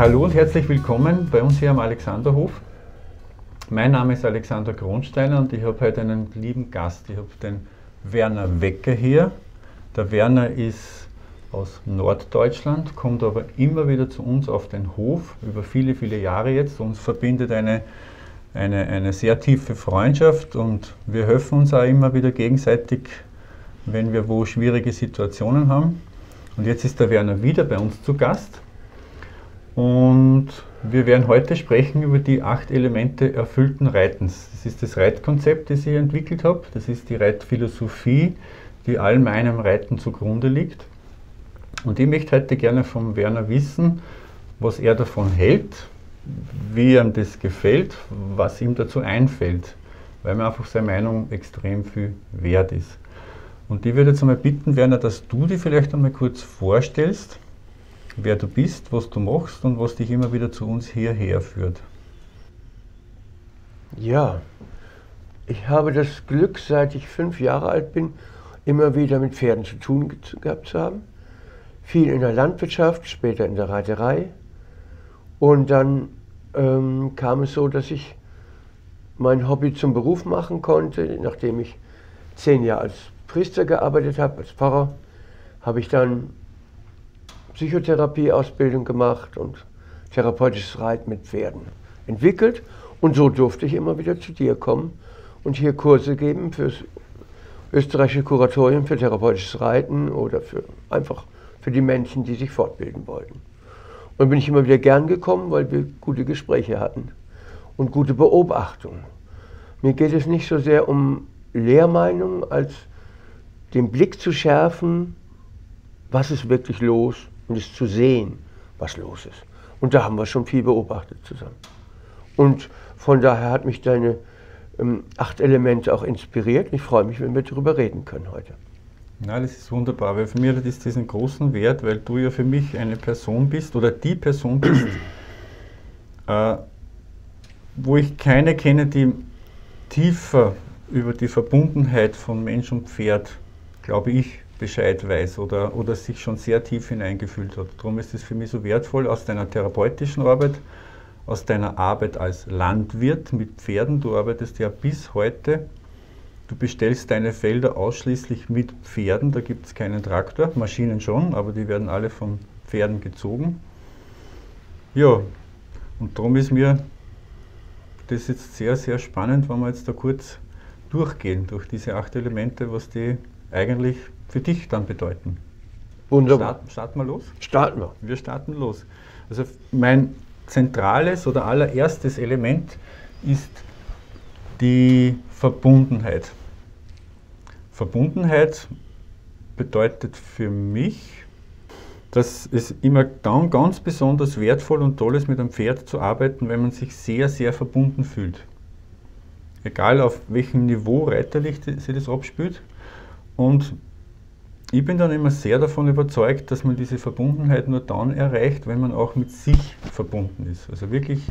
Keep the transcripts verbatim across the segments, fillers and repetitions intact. Hallo und herzlich willkommen bei uns hier am Alexanderhof. Mein Name ist Alexander Kronsteiner und ich habe heute einen lieben Gast. Ich habe den Werner Wecker hier. Der Werner ist aus Norddeutschland, kommt aber immer wieder zu uns auf den Hof, über viele, viele Jahre jetzt. Uns verbindet eine, eine, eine sehr tiefe Freundschaft und wir helfen uns auch immer wieder gegenseitig, wenn wir wo schwierige Situationen haben. Und jetzt ist der Werner wieder bei uns zu Gast. Und wir werden heute sprechen über die acht Elemente erfüllten Reitens. Das ist das Reitkonzept, das ich entwickelt habe. Das ist die Reitphilosophie, die all meinem Reiten zugrunde liegt. Und ich möchte heute gerne vom Werner wissen, was er davon hält, wie ihm das gefällt, was ihm dazu einfällt, weil mir einfach seine Meinung extrem viel wert ist. Und ich würde jetzt einmal bitten, Werner, dass du dir vielleicht einmal kurz vorstellst, wer du bist, was du machst und was dich immer wieder zu uns hierher führt. Ja, ich habe das Glück, seit ich fünf Jahre alt bin, immer wieder mit Pferden zu tun gehabt zu haben. Viel in der Landwirtschaft, später in der Reiterei. Und dann ähm, kam es so, dass ich mein Hobby zum Beruf machen konnte. Nachdem ich zehn Jahre als Priester gearbeitet habe, als Pfarrer, habe ich dann Psychotherapieausbildung gemacht und therapeutisches Reiten mit Pferden entwickelt. Und so durfte ich immer wieder zu dir kommen und hier Kurse geben für das österreichische Kuratorium für therapeutisches Reiten oder für, einfach für die Menschen, die sich fortbilden wollten. Und bin ich immer wieder gern gekommen, weil wir gute Gespräche hatten und gute Beobachtungen. Mir geht es nicht so sehr um Lehrmeinungen, als den Blick zu schärfen, was ist wirklich los, und es zu sehen, was los ist. Und da haben wir schon viel beobachtet zusammen. Und von daher hat mich deine ähm, acht Elemente auch inspiriert. Ich freue mich, wenn wir darüber reden können heute. Nein, das ist wunderbar, weil für mich hat das diesen großen Wert, weil du ja für mich eine Person bist, oder die Person bist, äh, wo ich keine kenne, die tiefer über die Verbundenheit von Mensch und Pferd, glaube ich, Bescheid weiß oder, oder sich schon sehr tief hineingefühlt hat. Darum ist es für mich so wertvoll, aus deiner therapeutischen Arbeit, aus deiner Arbeit als Landwirt mit Pferden, du arbeitest ja bis heute, du bestellst deine Felder ausschließlich mit Pferden, da gibt es keinen Traktor, Maschinen schon, aber die werden alle von Pferden gezogen. Ja, und darum ist mir das jetzt sehr, sehr spannend, wenn wir jetzt da kurz durchgehen, durch diese acht Elemente, was die eigentlich für dich dann bedeuten. Wunderbar. Starten, starten wir los? Starten wir. Wir starten los. Also mein zentrales oder allererstes Element ist die Verbundenheit. Verbundenheit bedeutet für mich, dass es immer dann ganz besonders wertvoll und toll ist, mit einem Pferd zu arbeiten, wenn man sich sehr, sehr verbunden fühlt. Egal auf welchem Niveau reiterlich sich das abspielt. Und ich bin dann immer sehr davon überzeugt, dass man diese Verbundenheit nur dann erreicht, wenn man auch mit sich verbunden ist. Also wirklich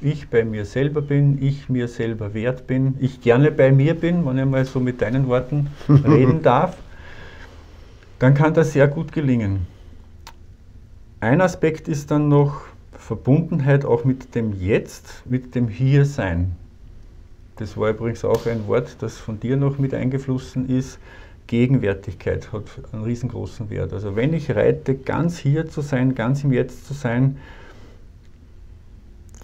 ich bei mir selber bin, ich mir selber wert bin, ich gerne bei mir bin, wenn ich mal so mit deinen Worten reden darf, dann kann das sehr gut gelingen. Ein Aspekt ist dann noch Verbundenheit auch mit dem Jetzt, mit dem Hiersein. Das war übrigens auch ein Wort, das von dir noch mit eingeflossen ist. Gegenwärtigkeit hat einen riesengroßen Wert. Also wenn ich reite, ganz hier zu sein, ganz im Jetzt zu sein,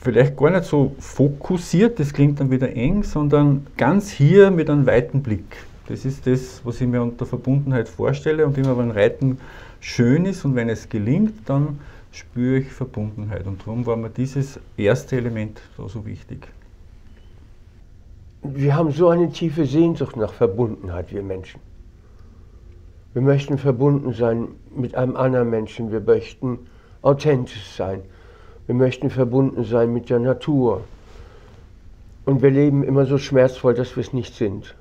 vielleicht gar nicht so fokussiert, das klingt dann wieder eng, sondern ganz hier mit einem weiten Blick. Das ist das, was ich mir unter Verbundenheit vorstelle, und immer wenn Reiten schön ist und wenn es gelingt, dann spüre ich Verbundenheit. Und darum war mir dieses erste Element so, so wichtig. Wir haben so eine tiefe Sehnsucht nach Verbundenheit, wir Menschen. Wir möchten verbunden sein mit einem anderen Menschen, wir möchten authentisch sein, wir möchten verbunden sein mit der Natur. Und wir leben immer so schmerzvoll, dass wir es nicht sind.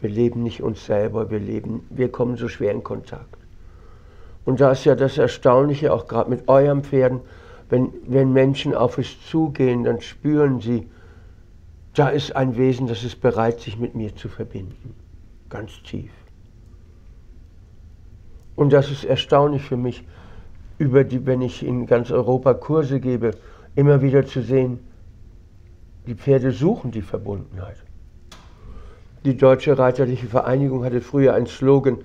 Wir leben nicht uns selber, wir, leben, wir kommen so schwer in Kontakt. Und da ist ja das Erstaunliche, auch gerade mit euren Pferden, wenn, wenn Menschen auf es zugehen, dann spüren sie, da ist ein Wesen, das ist bereit, sich mit mir zu verbinden, ganz tief. Und das ist erstaunlich für mich, über die, wenn ich in ganz Europa Kurse gebe, immer wieder zu sehen, die Pferde suchen die Verbundenheit. Die Deutsche Reiterliche Vereinigung hatte früher einen Slogan,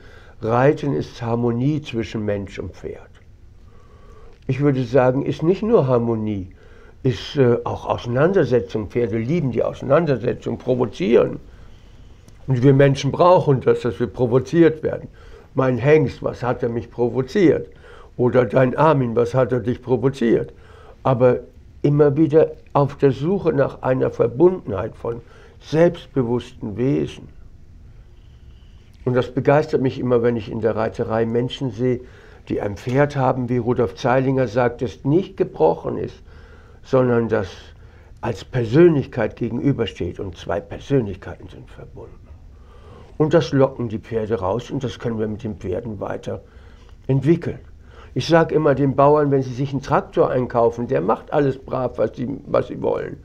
Reiten ist Harmonie zwischen Mensch und Pferd. Ich würde sagen, ist nicht nur Harmonie, ist äh, auch Auseinandersetzung. Pferde lieben die Auseinandersetzung, provozieren. Und wir Menschen brauchen das, dass wir provoziert werden. Mein Hengst, was hat er mich provoziert? Oder dein Armin, was hat er dich provoziert? Aber immer wieder auf der Suche nach einer Verbundenheit von selbstbewussten Wesen. Und das begeistert mich immer, wenn ich in der Reiterei Menschen sehe, die ein Pferd haben, wie Rudolf Zeilinger sagt, das nicht gebrochen ist, sondern das als Persönlichkeit gegenübersteht. Und zwei Persönlichkeiten sind verbunden. Und das locken die Pferde raus und das können wir mit den Pferden weiter entwickeln. Ich sage immer den Bauern, wenn sie sich einen Traktor einkaufen, der macht alles brav, was sie, was sie wollen.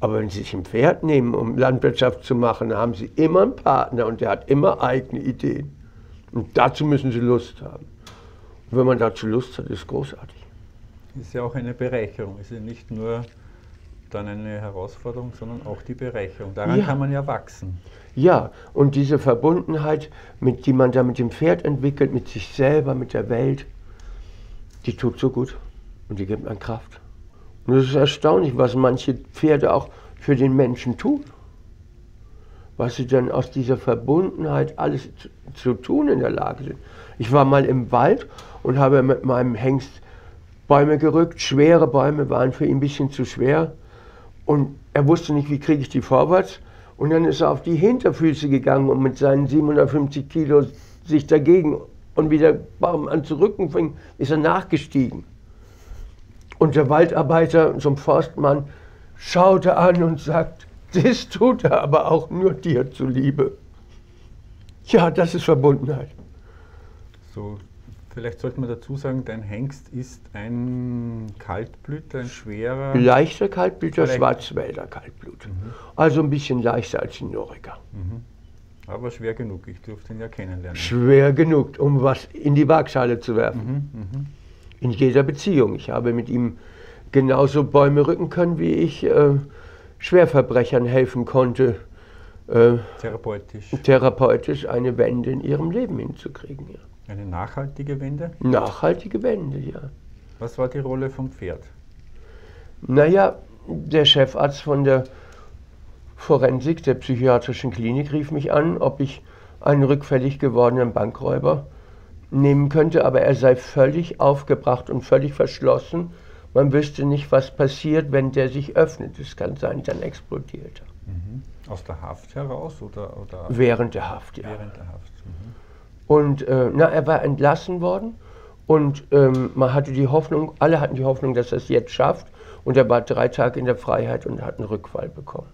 Aber wenn sie sich ein Pferd nehmen, um Landwirtschaft zu machen, haben sie immer einen Partner und der hat immer eigene Ideen. Und dazu müssen sie Lust haben. Und wenn man dazu Lust hat, ist es großartig. Ist ja auch eine Bereicherung. Es ist ja nicht nur dann eine Herausforderung, sondern auch die Bereicherung. Daran ja. kann man ja wachsen. Ja, und diese Verbundenheit, mit, die man da mit dem Pferd entwickelt, mit sich selber, mit der Welt, die tut so gut und die gibt einem Kraft. Und es ist erstaunlich, was manche Pferde auch für den Menschen tun. Was sie dann aus dieser Verbundenheit alles zu tun in der Lage sind. Ich war mal im Wald und habe mit meinem Hengst Bäume gerückt. Schwere Bäume waren für ihn ein bisschen zu schwer. Und er wusste nicht, wie kriege ich die vorwärts. Und dann ist er auf die Hinterfüße gegangen und mit seinen siebenhundertfünfzig Kilo sich dagegen und wie der Baum an zu rücken fing, ist er nachgestiegen. Und der Waldarbeiter, so ein Forstmann, schaute an und sagt, das tut er aber auch nur dir zuliebe. Ja, das ist Verbundenheit. So, vielleicht sollte man dazu sagen, dein Hengst ist ein Kaltblüter, ein schwerer... Leichter Kaltblüter, vielleicht. Schwarzwälder Kaltblut. Mhm. Also ein bisschen leichter als die Noriker. Mhm. Aber schwer genug, ich durfte ihn ja kennenlernen. Schwer genug, um was in die Waagschale zu werfen. Mhm. Mhm. In jeder Beziehung. Ich habe mit ihm genauso Bäume rücken können, wie ich äh, Schwerverbrechern helfen konnte, äh, therapeutisch. therapeutisch eine Wende in ihrem Leben hinzukriegen. Ja. Eine nachhaltige Wende? Nachhaltige Wende, ja. Was war die Rolle vom Pferd? Naja, der Chefarzt von der Forensik, der psychiatrischen Klinik, rief mich an, ob ich einen rückfällig gewordenen Bankräuber nehmen könnte, aber er sei völlig aufgebracht und völlig verschlossen. Man wüsste nicht, was passiert, wenn der sich öffnet. Es kann sein, dann explodiert er. Mhm. Aus der Haft heraus? Oder, oder Während der Haft, ja. Während der Haft. Mhm. Und äh, na, er war entlassen worden und ähm, man hatte die Hoffnung, alle hatten die Hoffnung, dass er es jetzt schafft. Und er war drei Tage in der Freiheit und hat einen Rückfall bekommen.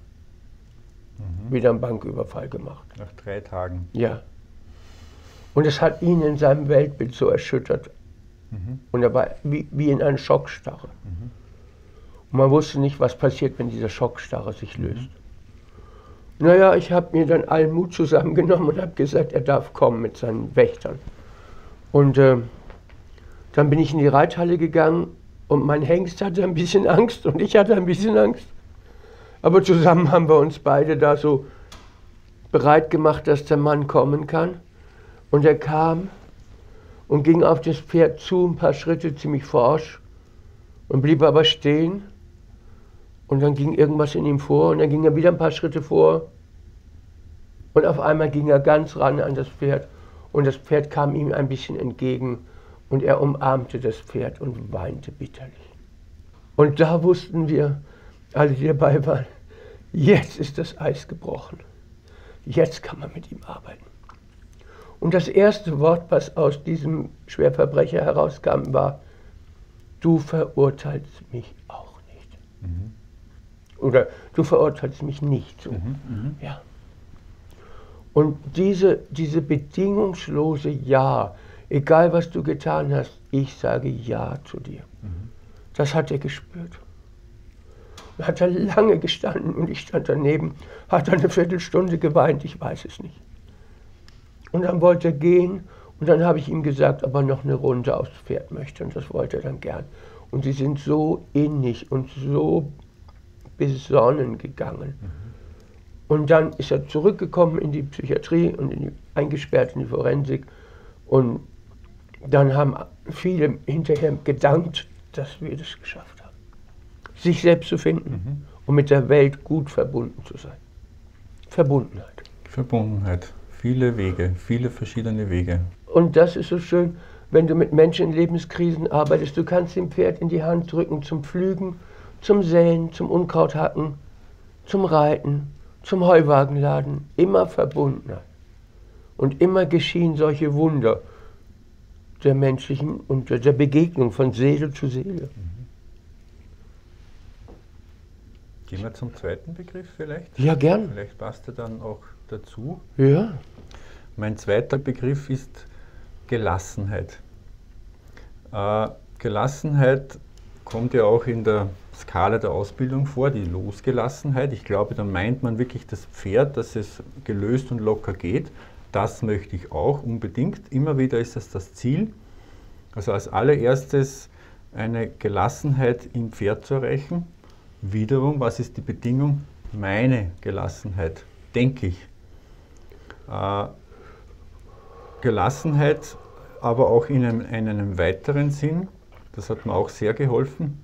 Mhm. Wieder einen Banküberfall gemacht. Nach drei Tagen? Ja. Und es hat ihn in seinem Weltbild so erschüttert. Mhm. Und er war wie, wie in einer Schockstarre. Mhm. Und man wusste nicht, was passiert, wenn diese Schockstarre sich löst. Mhm. Naja, ich habe mir dann allen Mut zusammengenommen und habe gesagt, er darf kommen mit seinen Wächtern. Und äh, dann bin ich in die Reithalle gegangen und mein Hengst hatte ein bisschen Angst und ich hatte ein bisschen Angst. Aber zusammen haben wir uns beide da so bereit gemacht, dass der Mann kommen kann. Und er kam und ging auf das Pferd zu, ein paar Schritte, ziemlich forsch, und blieb aber stehen. Und dann ging irgendwas in ihm vor, und dann ging er wieder ein paar Schritte vor. Und auf einmal ging er ganz ran an das Pferd, und das Pferd kam ihm ein bisschen entgegen, und er umarmte das Pferd und weinte bitterlich. Und da wussten wir, alle, die dabei waren, jetzt ist das Eis gebrochen. Jetzt kann man mit ihm arbeiten. Und das erste Wort, was aus diesem Schwerverbrecher herauskam, war, du verurteilst mich auch nicht. Mhm. Oder du verurteilst mich nicht. So. Mhm, ja. Und diese, diese bedingungslose Ja, egal was du getan hast, ich sage Ja zu dir. Mhm. Das hat er gespürt. Da hat er lange gestanden und ich stand daneben, hat eine Viertelstunde geweint, ich weiß es nicht. Und dann wollte er gehen Und dann habe ich ihm gesagt, ob er noch eine Runde aufs Pferd möchte. Und das wollte er dann gern. Und sie sind so innig und so besonnen gegangen. Mhm. Und dann ist er zurückgekommen in die Psychiatrie und in die, eingesperrt in die Forensik. Und dann haben viele hinterher gedankt, dass wir das geschafft haben. Sich selbst zu finden mhm. und mit der Welt gut verbunden zu sein. Verbundenheit. Verbundenheit. Viele Wege, viele verschiedene Wege. Und das ist so schön, wenn du mit Menschen in Lebenskrisen arbeitest. Du kannst dem Pferd in die Hand drücken zum Pflügen, zum Säen, zum Unkrauthacken, zum Reiten, zum Heuwagenladen. Immer Verbundenheit. Und immer geschehen solche Wunder der menschlichen und der Begegnung von Seele zu Seele. Gehen wir zum zweiten Begriff vielleicht? Ja, gern. Vielleicht passt er dann auch dazu. Ja. Mein zweiter Begriff ist Gelassenheit. Äh, Gelassenheit kommt ja auch in der Skala der Ausbildung vor, die Losgelassenheit. Ich glaube, da meint man wirklich das Pferd, dass es gelöst und locker geht. Das möchte ich auch unbedingt. Immer wieder ist das das Ziel. Also als allererstes eine Gelassenheit im Pferd zu erreichen. Wiederum, was ist die Bedingung? Meine Gelassenheit, denke ich. Äh, Gelassenheit, aber auch in einem, in einem weiteren Sinn, das hat mir auch sehr geholfen,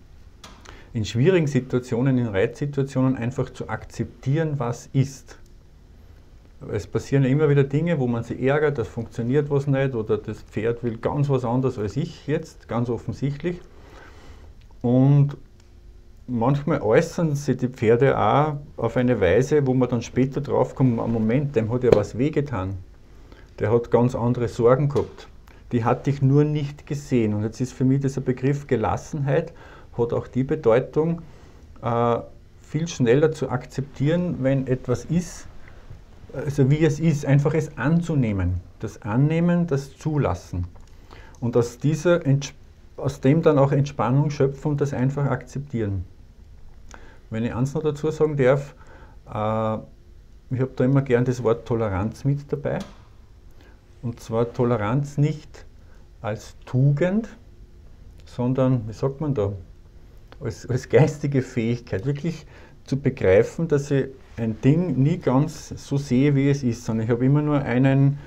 in schwierigen Situationen, in Reitsituationen einfach zu akzeptieren, was ist. Es passieren ja immer wieder Dinge, wo man sich ärgert, das funktioniert was nicht oder das Pferd will ganz was anderes als ich jetzt, ganz offensichtlich. Und manchmal äußern sich die Pferde auch auf eine Weise, wo man dann später draufkommt, Moment, dem hat ja was wehgetan. Der hat ganz andere Sorgen gehabt. Die hatte ich nur nicht gesehen. Und jetzt ist für mich dieser Begriff Gelassenheit, hat auch die Bedeutung, äh, viel schneller zu akzeptieren, wenn etwas ist, also wie es ist, einfach es anzunehmen. Das Annehmen, das Zulassen. Und aus, dieser Ents- aus dem dann auch Entspannung schöpfen und das einfach akzeptieren. Wenn ich eins noch dazu sagen darf, äh, ich habe da immer gern das Wort Toleranz mit dabei. Und zwar Toleranz nicht als Tugend, sondern, wie sagt man da, als, als geistige Fähigkeit. Wirklich zu begreifen, dass ich ein Ding nie ganz so sehe, wie es ist, sondern ich habe immer nur einen,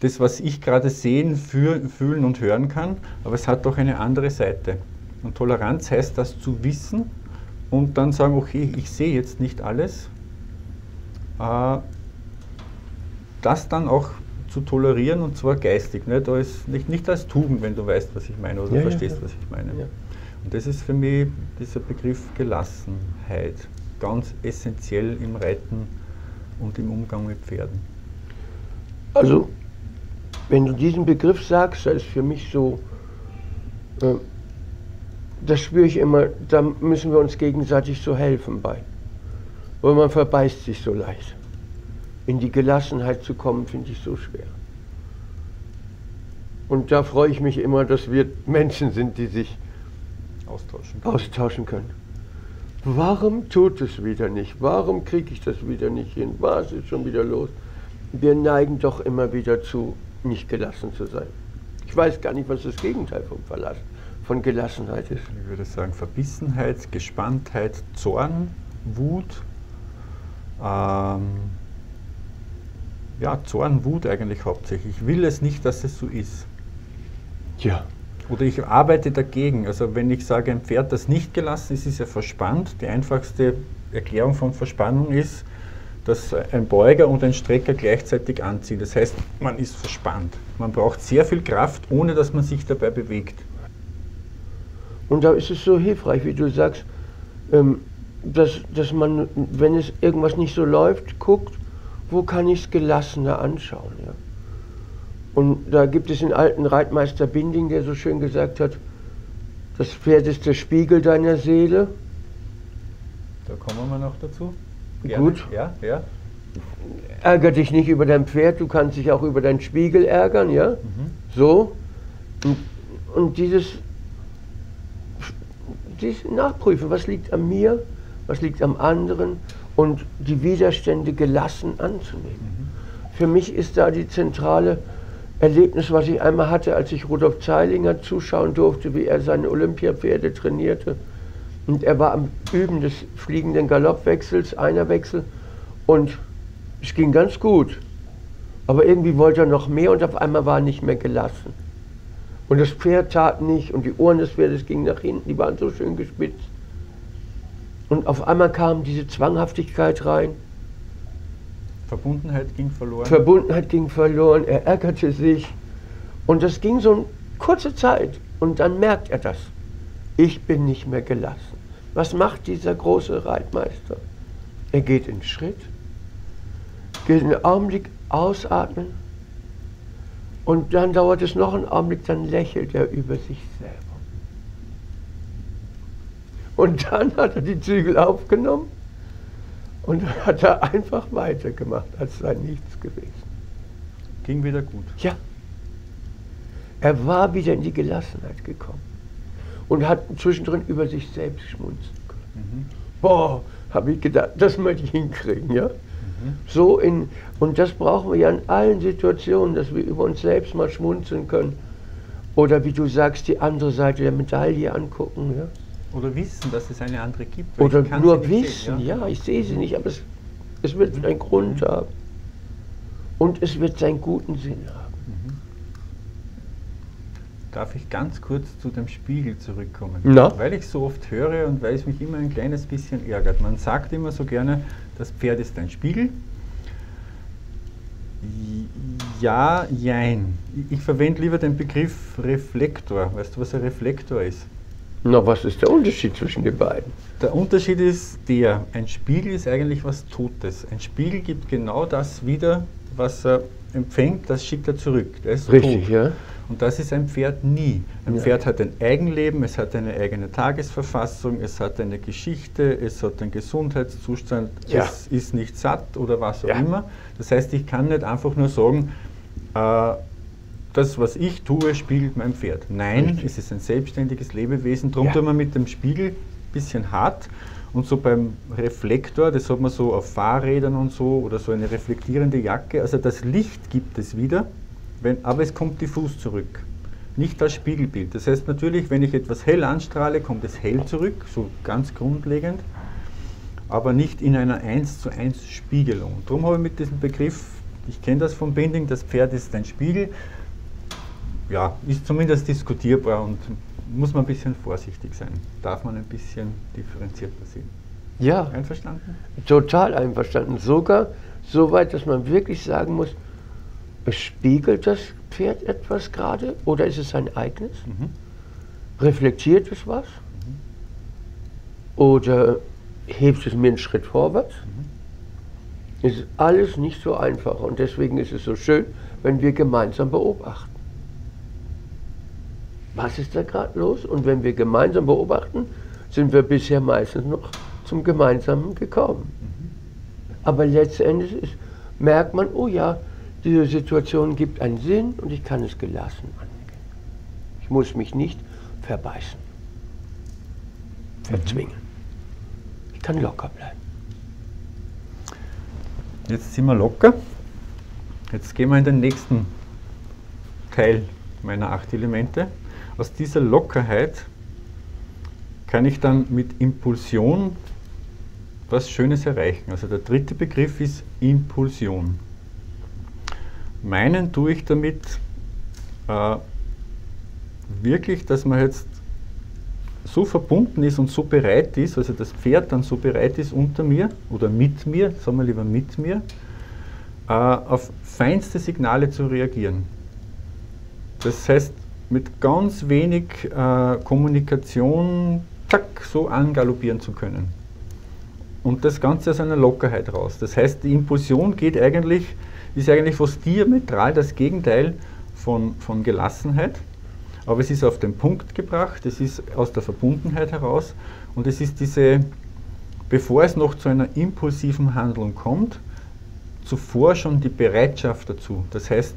das, was ich gerade sehen, fühlen und hören kann, aber es hat doch eine andere Seite. Und Toleranz heißt, das zu wissen und dann sagen, okay, ich sehe jetzt nicht alles. Das dann auch zu tolerieren und zwar geistig, nicht als, nicht, nicht als Tugend, wenn du weißt, was ich meine oder ja, verstehst, ja. was ich meine. Ja. Und das ist für mich dieser Begriff Gelassenheit, ganz essentiell im Reiten und im Umgang mit Pferden. Also, wenn du diesen Begriff sagst, das ist für mich so, äh, das spüre ich immer, da müssen wir uns gegenseitig so helfen bei. Und man verbeißt sich so leicht. In die Gelassenheit zu kommen, finde ich so schwer. Und da freue ich mich immer, dass wir Menschen sind, die sich austauschen können. austauschen können. Warum tut es wieder nicht? Warum kriege ich das wieder nicht hin? Was ist schon wieder los? Wir neigen doch immer wieder zu, nicht gelassen zu sein. Ich weiß gar nicht, was das Gegenteil vom Verlassen, von Gelassenheit ist. Ich würde sagen, Verbissenheit, Gespanntheit, Zorn, Wut. Ähm Ja, Zorn, Wut eigentlich hauptsächlich. Ich will es nicht, dass es so ist. Ja. Oder ich arbeite dagegen. Also wenn ich sage, ein Pferd, das nicht gelassen ist, ist ja verspannt. Die einfachste Erklärung von Verspannung ist, dass ein Beuger und ein Strecker gleichzeitig anziehen. Das heißt, man ist verspannt. Man braucht sehr viel Kraft, ohne dass man sich dabei bewegt. Und da ist es so hilfreich, wie du sagst, dass, dass man, wenn es irgendwas nicht so läuft, guckt, wo kann ich es gelassener anschauen? Ja? Und da gibt es den alten Reitmeister Binding, der so schön gesagt hat, das Pferd ist der Spiegel deiner Seele. Da kommen wir noch dazu. Gerne. Gut. Ja, ja. Ärger dich nicht über dein Pferd, du kannst dich auch über deinen Spiegel ärgern. Ja? Mhm. So. Und, und dieses, dieses Nachprüfen, was liegt an mir, was liegt am anderen, und die Widerstände gelassen anzunehmen. Mhm. Für mich ist da die zentrale Erlebnis, was ich einmal hatte, als ich Rudolf Zeilinger zuschauen durfte, wie er seine Olympiapferde trainierte. Und er war am Üben des fliegenden Galoppwechsels, Einerwechsel, und es ging ganz gut. Aber irgendwie wollte er noch mehr und auf einmal war er nicht mehr gelassen. Und das Pferd tat nicht und die Ohren des Pferdes gingen nach hinten, die waren so schön gespitzt. Und auf einmal kam diese Zwanghaftigkeit rein. Verbundenheit ging verloren. Verbundenheit ging verloren, er ärgerte sich. Und das ging so eine kurze Zeit und dann merkt er das. Ich bin nicht mehr gelassen. Was macht dieser große Reitmeister? Er geht in Schritt, geht einen Augenblick ausatmen und dann dauert es noch einen Augenblick, dann lächelt er über sich selber. Und dann hat er die Zügel aufgenommen und hat er einfach weitergemacht, als sei nichts gewesen. Ging wieder gut. Ja. Er war wieder in die Gelassenheit gekommen und hat zwischendrin über sich selbst schmunzeln können. Mhm. Boah, habe ich gedacht, das möchte ich hinkriegen, ja? Mhm. So in, und das brauchen wir ja in allen Situationen, dass wir über uns selbst mal schmunzeln können. Oder wie du sagst, die andere Seite der Medaille angucken, ja? Oder wissen, dass es eine andere gibt. Oder nur wissen, sehen, ja? ja, ich sehe sie nicht, aber es, es wird einen mhm. Grund haben. Und es wird seinen guten Sinn haben. Mhm. Darf ich ganz kurz zu dem Spiegel zurückkommen? Na? Weil ich so oft höre und weil es mich immer ein kleines bisschen ärgert. Man sagt immer so gerne, das Pferd ist ein Spiegel. Ja, jein. Ich verwende lieber den Begriff Reflektor. Weißt du, was ein Reflektor ist? Na, was ist der Unterschied zwischen den beiden? Der Unterschied ist der, ein Spiegel ist eigentlich was Totes. Ein Spiegel gibt genau das wieder, was er empfängt, das schickt er zurück. Er ist richtig, tot. Ja. Und das ist ein Pferd nie. Ein ja. Pferd hat ein Eigenleben, es hat eine eigene Tagesverfassung, es hat eine Geschichte, es hat einen Gesundheitszustand, ja. es ist nicht satt oder was auch ja. immer. Das heißt, ich kann nicht einfach nur sagen, äh, das, was ich tue, spiegelt mein Pferd. Nein, richtig. Es ist ein selbstständiges Lebewesen, darum ja. tun wir mit dem Spiegel ein bisschen hart. Und so beim Reflektor, das hat man so auf Fahrrädern und so, oder so eine reflektierende Jacke, also das Licht gibt es wieder, wenn, aber es kommt diffus zurück, nicht als Spiegelbild. Das heißt natürlich, wenn ich etwas hell anstrahle, kommt es hell zurück, so ganz grundlegend, aber nicht in einer eins zu eins Spiegelung. Darum habe ich mit diesem Begriff, ich kenne das vom Binding, das Pferd ist ein Spiegel, ja, ist zumindest diskutierbar und muss man ein bisschen vorsichtig sein. Darf man ein bisschen differenzierter sehen. Ja. Einverstanden? Total einverstanden. Sogar so weit, dass man wirklich sagen muss, spiegelt das Pferd etwas gerade oder ist es sein eigenes? Mhm. Reflektiert es was? Mhm. Oder hebt es mir einen Schritt vorwärts? Mhm. Ist alles nicht so einfach und deswegen ist es so schön, wenn wir gemeinsam beobachten. Was ist da gerade los? Und wenn wir gemeinsam beobachten, sind wir bisher meistens noch zum Gemeinsamen gekommen. Mhm. Aber letztendlich ist, merkt man, oh ja, diese Situation gibt einen Sinn und ich kann es gelassen angehen. Ich muss mich nicht verbeißen, verzwingen. Mhm. Ich kann locker bleiben. Jetzt sind wir locker. Jetzt gehen wir in den nächsten Teil meiner acht Elemente. Aus dieser Lockerheit kann ich dann mit Impulsion was Schönes erreichen. Also der dritte Begriff ist Impulsion. Meinen tue ich damit äh, wirklich, dass man jetzt so verbunden ist und so bereit ist, also das Pferd dann so bereit ist unter mir oder mit mir, sagen wir lieber mit mir, äh, auf feinste Signale zu reagieren. Das heißt, mit ganz wenig äh, Kommunikation, zack, so angaloppieren zu können. Und das Ganze aus einer Lockerheit raus. Das heißt, die Impulsion geht eigentlich, ist eigentlich fast diametral das Gegenteil von, von Gelassenheit. Aber es ist auf den Punkt gebracht, es ist aus der Verbundenheit heraus. Und es ist diese, bevor es noch zu einer impulsiven Handlung kommt, zuvor schon die Bereitschaft dazu. Das heißt,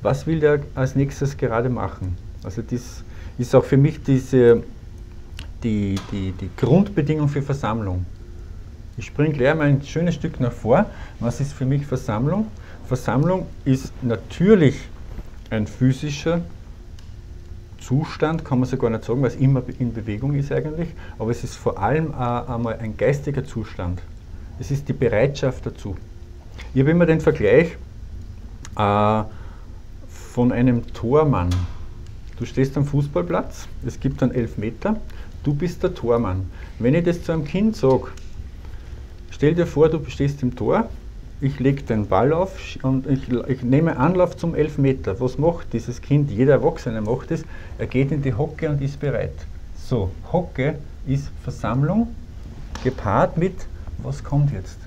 was will der als nächstes gerade machen? Also das ist auch für mich diese, die, die, die Grundbedingung für Versammlung. Ich springe gleich mal ein schönes Stück nach vor. Was ist für mich Versammlung? Versammlung ist natürlich ein physischer Zustand, kann man so gar nicht sagen, weil es immer in Bewegung ist eigentlich, aber es ist vor allem auch einmal ein geistiger Zustand. Es ist die Bereitschaft dazu. Ich habe immer den Vergleich äh, von einem Tormann. Du stehst am Fußballplatz, es gibt einen Elfmeter, du bist der Tormann. Wenn ich das zu einem Kind sage, stell dir vor, du stehst im Tor, ich lege den Ball auf und ich, ich nehme Anlauf zum Elfmeter. Was macht dieses Kind? Jeder Erwachsene macht es. Er geht in die Hocke und ist bereit. So, Hocke ist Versammlung gepaart mit, was kommt jetzt?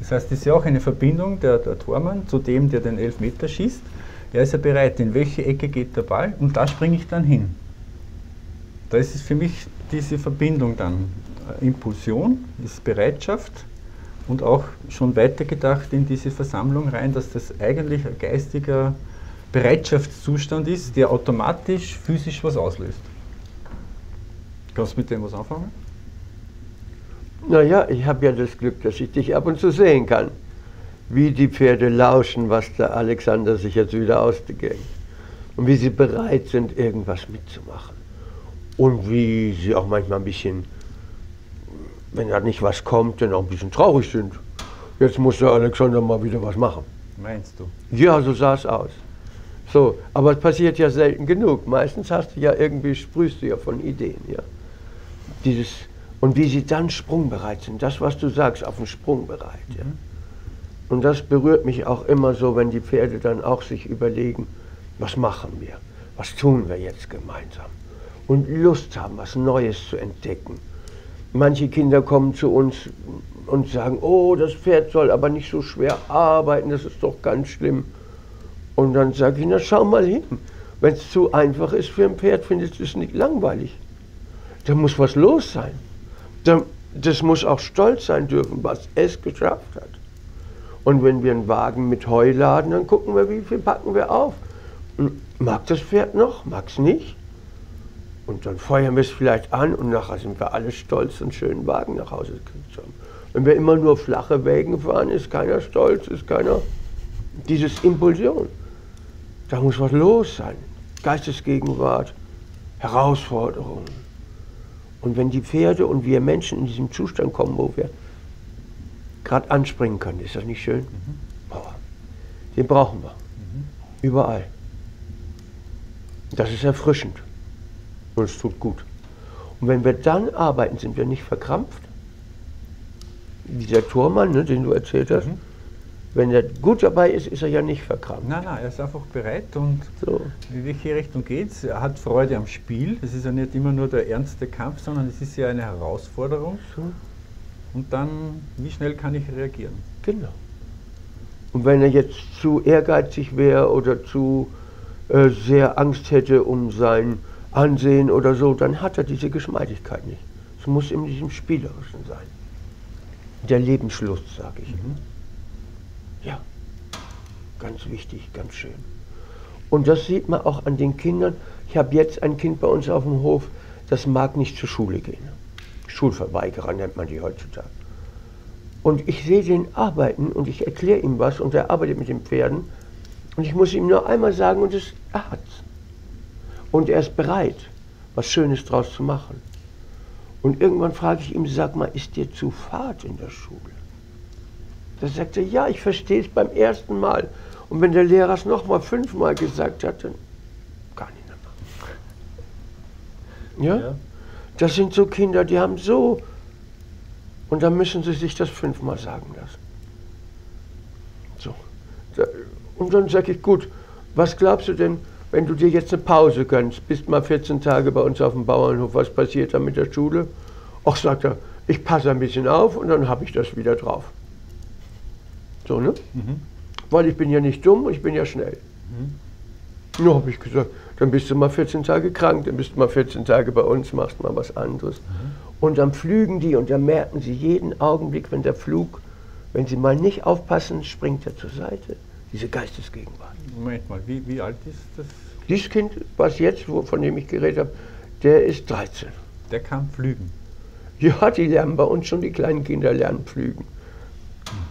Das heißt, das ist ja auch eine Verbindung der, der Tormann zu dem, der den Elfmeter schießt. Er ist ja bereit, in welche Ecke geht der Ball und da springe ich dann hin. Da ist es für mich diese Verbindung dann. Impulsion ist Bereitschaft und auch schon weitergedacht in diese Versammlung rein, dass das eigentlich ein geistiger Bereitschaftszustand ist, der automatisch physisch was auslöst. Kannst du mit dem was anfangen? Naja, ich habe ja das Glück, dass ich dich ab und zu sehen kann, wie die Pferde lauschen, was der Alexander sich jetzt wieder ausdenkt und wie sie bereit sind, irgendwas mitzumachen und wie sie auch manchmal ein bisschen, wenn da nicht was kommt, dann auch ein bisschen traurig sind. Jetzt muss der Alexander mal wieder was machen. Meinst du? Ja, so sah es aus. So, aber es passiert ja selten genug. Meistens hast du ja irgendwie, sprühst du ja von Ideen. Ja. Dieses, und wie sie dann sprungbereit sind, das, was du sagst, auf dem Sprung bereit. Ja. Und das berührt mich auch immer so, wenn die Pferde dann auch sich überlegen, was machen wir, was tun wir jetzt gemeinsam. Und Lust haben, was Neues zu entdecken. Manche Kinder kommen zu uns und sagen, oh, das Pferd soll aber nicht so schwer arbeiten, das ist doch ganz schlimm. Und dann sage ich, na schau mal hin, wenn es zu einfach ist für ein Pferd, findest du es nicht langweilig. Da muss was los sein. Das muss auch stolz sein dürfen, was es geschafft hat. Und wenn wir einen Wagen mit Heu laden, dann gucken wir, wie viel packen wir auf. Mag das Pferd noch, mag es nicht? Und dann feuern wir es vielleicht an und nachher sind wir alle stolz, einen schönen Wagen nach Hause zu haben. Wenn wir immer nur flache Wägen fahren, ist keiner stolz, ist keiner... Dieses Impulsion, da muss was los sein. Geistesgegenwart, Herausforderungen. Und wenn die Pferde und wir Menschen in diesen Zustand kommen, wo wir gerade anspringen können, ist das nicht schön? Mhm. Den brauchen wir. Mhm. Überall. Das ist erfrischend. Und es tut gut. Und wenn wir dann arbeiten, sind wir nicht verkrampft. Dieser Tormann, ne, den du erzählt hast, mhm. wenn er gut dabei ist, ist er ja nicht verkrampft. Nein, nein, er ist einfach bereit und so. In welche Richtung geht's? Er hat Freude am Spiel. Das ist ja nicht immer nur der ernste Kampf, sondern es ist ja eine Herausforderung. Mhm. Und dann, wie schnell kann ich reagieren? Genau. Und wenn er jetzt zu ehrgeizig wäre oder zu äh, sehr Angst hätte um sein Ansehen oder so, dann hat er diese Geschmeidigkeit nicht. Es muss in diesem Spielerischen sein. Der Lebenslust, sage ich. Mhm. Ja, ganz wichtig, ganz schön. Und das sieht man auch an den Kindern. Ich habe jetzt ein Kind bei uns auf dem Hof, das mag nicht zur Schule gehen. Schulverweigerer nennt man die heutzutage. Und ich sehe den arbeiten und ich erkläre ihm was und er arbeitet mit den Pferden. Und ich muss ihm nur einmal sagen und es, er hat's. Und er ist bereit, was Schönes draus zu machen. Und irgendwann frage ich ihm, sag mal, ist dir zu fad in der Schule? Da sagt er, ja, ich verstehe es beim ersten Mal. Und wenn der Lehrer es nochmal fünfmal gesagt hat, dann kann ich nicht mehr. Ja? Ja. Das sind so Kinder, die haben so... Und dann müssen sie sich das fünfmal sagen lassen. So. Und dann sage ich, gut, was glaubst du denn, wenn du dir jetzt eine Pause gönnst, bist mal vierzehn Tage bei uns auf dem Bauernhof, was passiert da mit der Schule? Ach, sagt er, ich passe ein bisschen auf und dann habe ich das wieder drauf. So, ne? Mhm. Weil ich bin ja nicht dumm, ich bin ja schnell. Mhm. Nur habe ich gesagt, dann bist du mal vierzehn Tage krank, dann bist du mal vierzehn Tage bei uns, machst mal was anderes. Mhm. Und dann flügen die und dann merken sie jeden Augenblick, wenn der Flug, wenn sie mal nicht aufpassen, springt er zur Seite. Diese Geistesgegenwart. Moment mal, wie, wie alt ist das? Dieses Kind, was jetzt, wo, von dem ich geredet habe, der ist dreizehn. Der kann pflügen? Ja, die lernen bei uns schon, die kleinen Kinder lernen pflügen.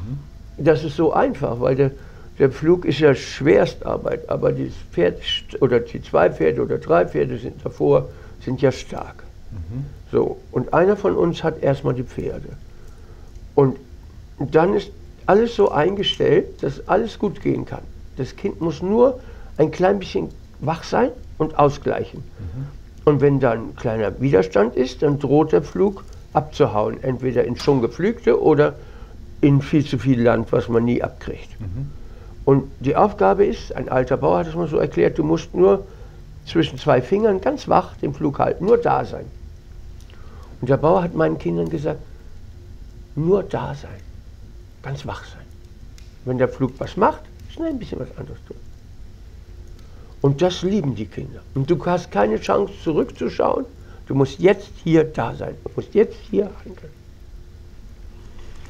Mhm. Das ist so einfach, weil der, Der Flug ist ja Schwerstarbeit, aber die Pferd oder die zwei Pferde oder drei Pferde sind davor, sind ja stark. Mhm. So, und einer von uns hat erstmal die Pferde. Und dann ist alles so eingestellt, dass alles gut gehen kann. Das Kind muss nur ein klein bisschen wach sein und ausgleichen. Mhm. Und wenn dann ein kleiner Widerstand ist, dann droht der Flug abzuhauen. Entweder in schon Geflügte oder in viel zu viel Land, was man nie abkriegt. Mhm. Und die Aufgabe ist, ein alter Bauer hat es mal so erklärt, du musst nur zwischen zwei Fingern ganz wach den Flug halten, nur da sein. Und der Bauer hat meinen Kindern gesagt, nur da sein, ganz wach sein. Wenn der Flug was macht, schnell ein bisschen was anderes tun. Und das lieben die Kinder. Und du hast keine Chance zurückzuschauen, du musst jetzt hier da sein, du musst jetzt hier handeln.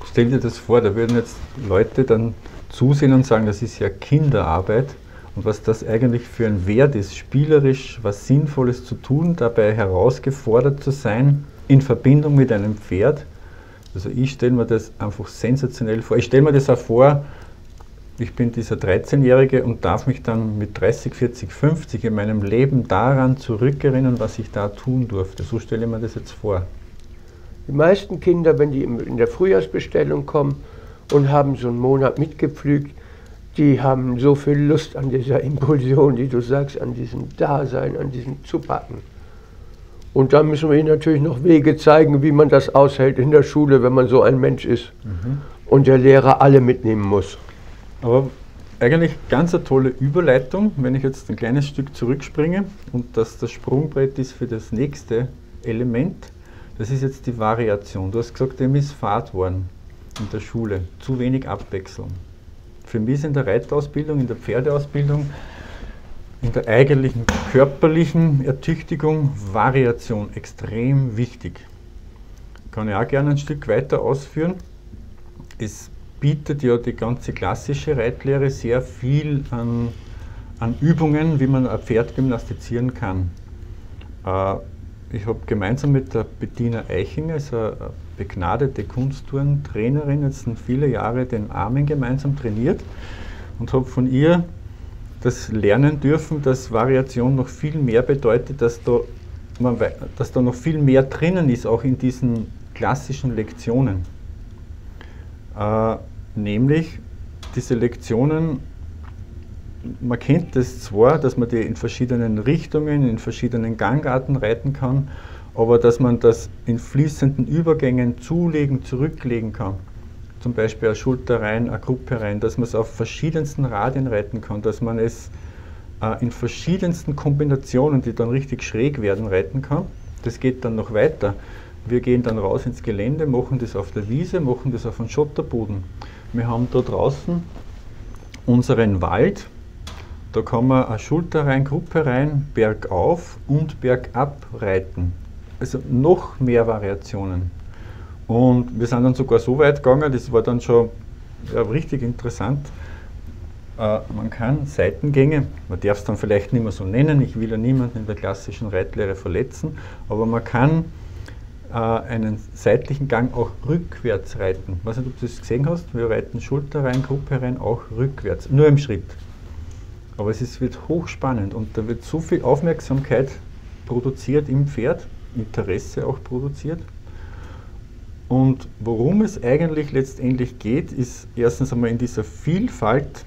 Stell dir das vor, da würden jetzt Leute dann zusehen und sagen, das ist ja Kinderarbeit, und was das eigentlich für ein Wert ist, spielerisch was Sinnvolles zu tun, dabei herausgefordert zu sein, in Verbindung mit einem Pferd. Also ich stelle mir das einfach sensationell vor. Ich stelle mir das auch vor, ich bin dieser dreizehnjährige und darf mich dann mit dreißig, vierzig, fünfzig in meinem Leben daran zurückerinnern, was ich da tun durfte. So stelle ich mir das jetzt vor. Die meisten Kinder, wenn die in der Frühjahrsbestellung kommen und haben so einen Monat mitgepflügt, die haben so viel Lust an dieser Impulsion, die du sagst, an diesem Dasein, an diesem Zupacken. Und dann müssen wir ihnen natürlich noch Wege zeigen, wie man das aushält in der Schule, wenn man so ein Mensch ist. Mhm. Und der Lehrer alle mitnehmen muss. Aber eigentlich ganz eine tolle Überleitung, wenn ich jetzt ein kleines Stück zurückspringe und das das Sprungbrett ist für das nächste Element. Das ist jetzt die Variation. Du hast gesagt, dem ist fad worden in der Schule. Zu wenig Abwechslung. Für mich ist in der Reitausbildung, in der Pferdeausbildung, in der eigentlichen körperlichen Ertüchtigung Variation extrem wichtig. Kann ich auch gerne ein Stück weiter ausführen. Es bietet ja die ganze klassische Reitlehre sehr viel an, an Übungen, wie man ein Pferd gymnastizieren kann. Äh, Ich habe gemeinsam mit der Bettina Eichinger, ist eine begnadete Kunsttourentrainerin, jetzt sind viele Jahre den Armen gemeinsam trainiert und habe von ihr das lernen dürfen, dass Variation noch viel mehr bedeutet, dass da, man, dass da noch viel mehr drinnen ist, auch in diesen klassischen Lektionen. Äh, nämlich diese Lektionen, man kennt das zwar, dass man die in verschiedenen Richtungen, in verschiedenen Gangarten reiten kann, aber dass man das in fließenden Übergängen zulegen, zurücklegen kann. Zum Beispiel eine Schulter rein, eine Gruppe rein, dass man es auf verschiedensten Radien reiten kann, dass man es äh, in verschiedensten Kombinationen, die dann richtig schräg werden, reiten kann. Das geht dann noch weiter. Wir gehen dann raus ins Gelände, machen das auf der Wiese, machen das auf einem Schotterboden. Wir haben da draußen unseren Wald. Da kann man eine Schulter rein, Gruppe rein, bergauf und bergab reiten. Also noch mehr Variationen. Und wir sind dann sogar so weit gegangen, das war dann schon ja, richtig interessant. Äh, man kann Seitengänge, man darf es dann vielleicht nicht mehr so nennen, ich will ja niemanden in der klassischen Reitlehre verletzen, aber man kann äh, einen seitlichen Gang auch rückwärts reiten. Ich weiß nicht, ob du das gesehen hast, wir reiten Schulter rein, Gruppe rein, auch rückwärts, nur im Schritt. Aber es ist, wird hochspannend und da wird so viel Aufmerksamkeit produziert im Pferd, Interesse auch produziert. Und worum es eigentlich letztendlich geht, ist erstens einmal in dieser Vielfalt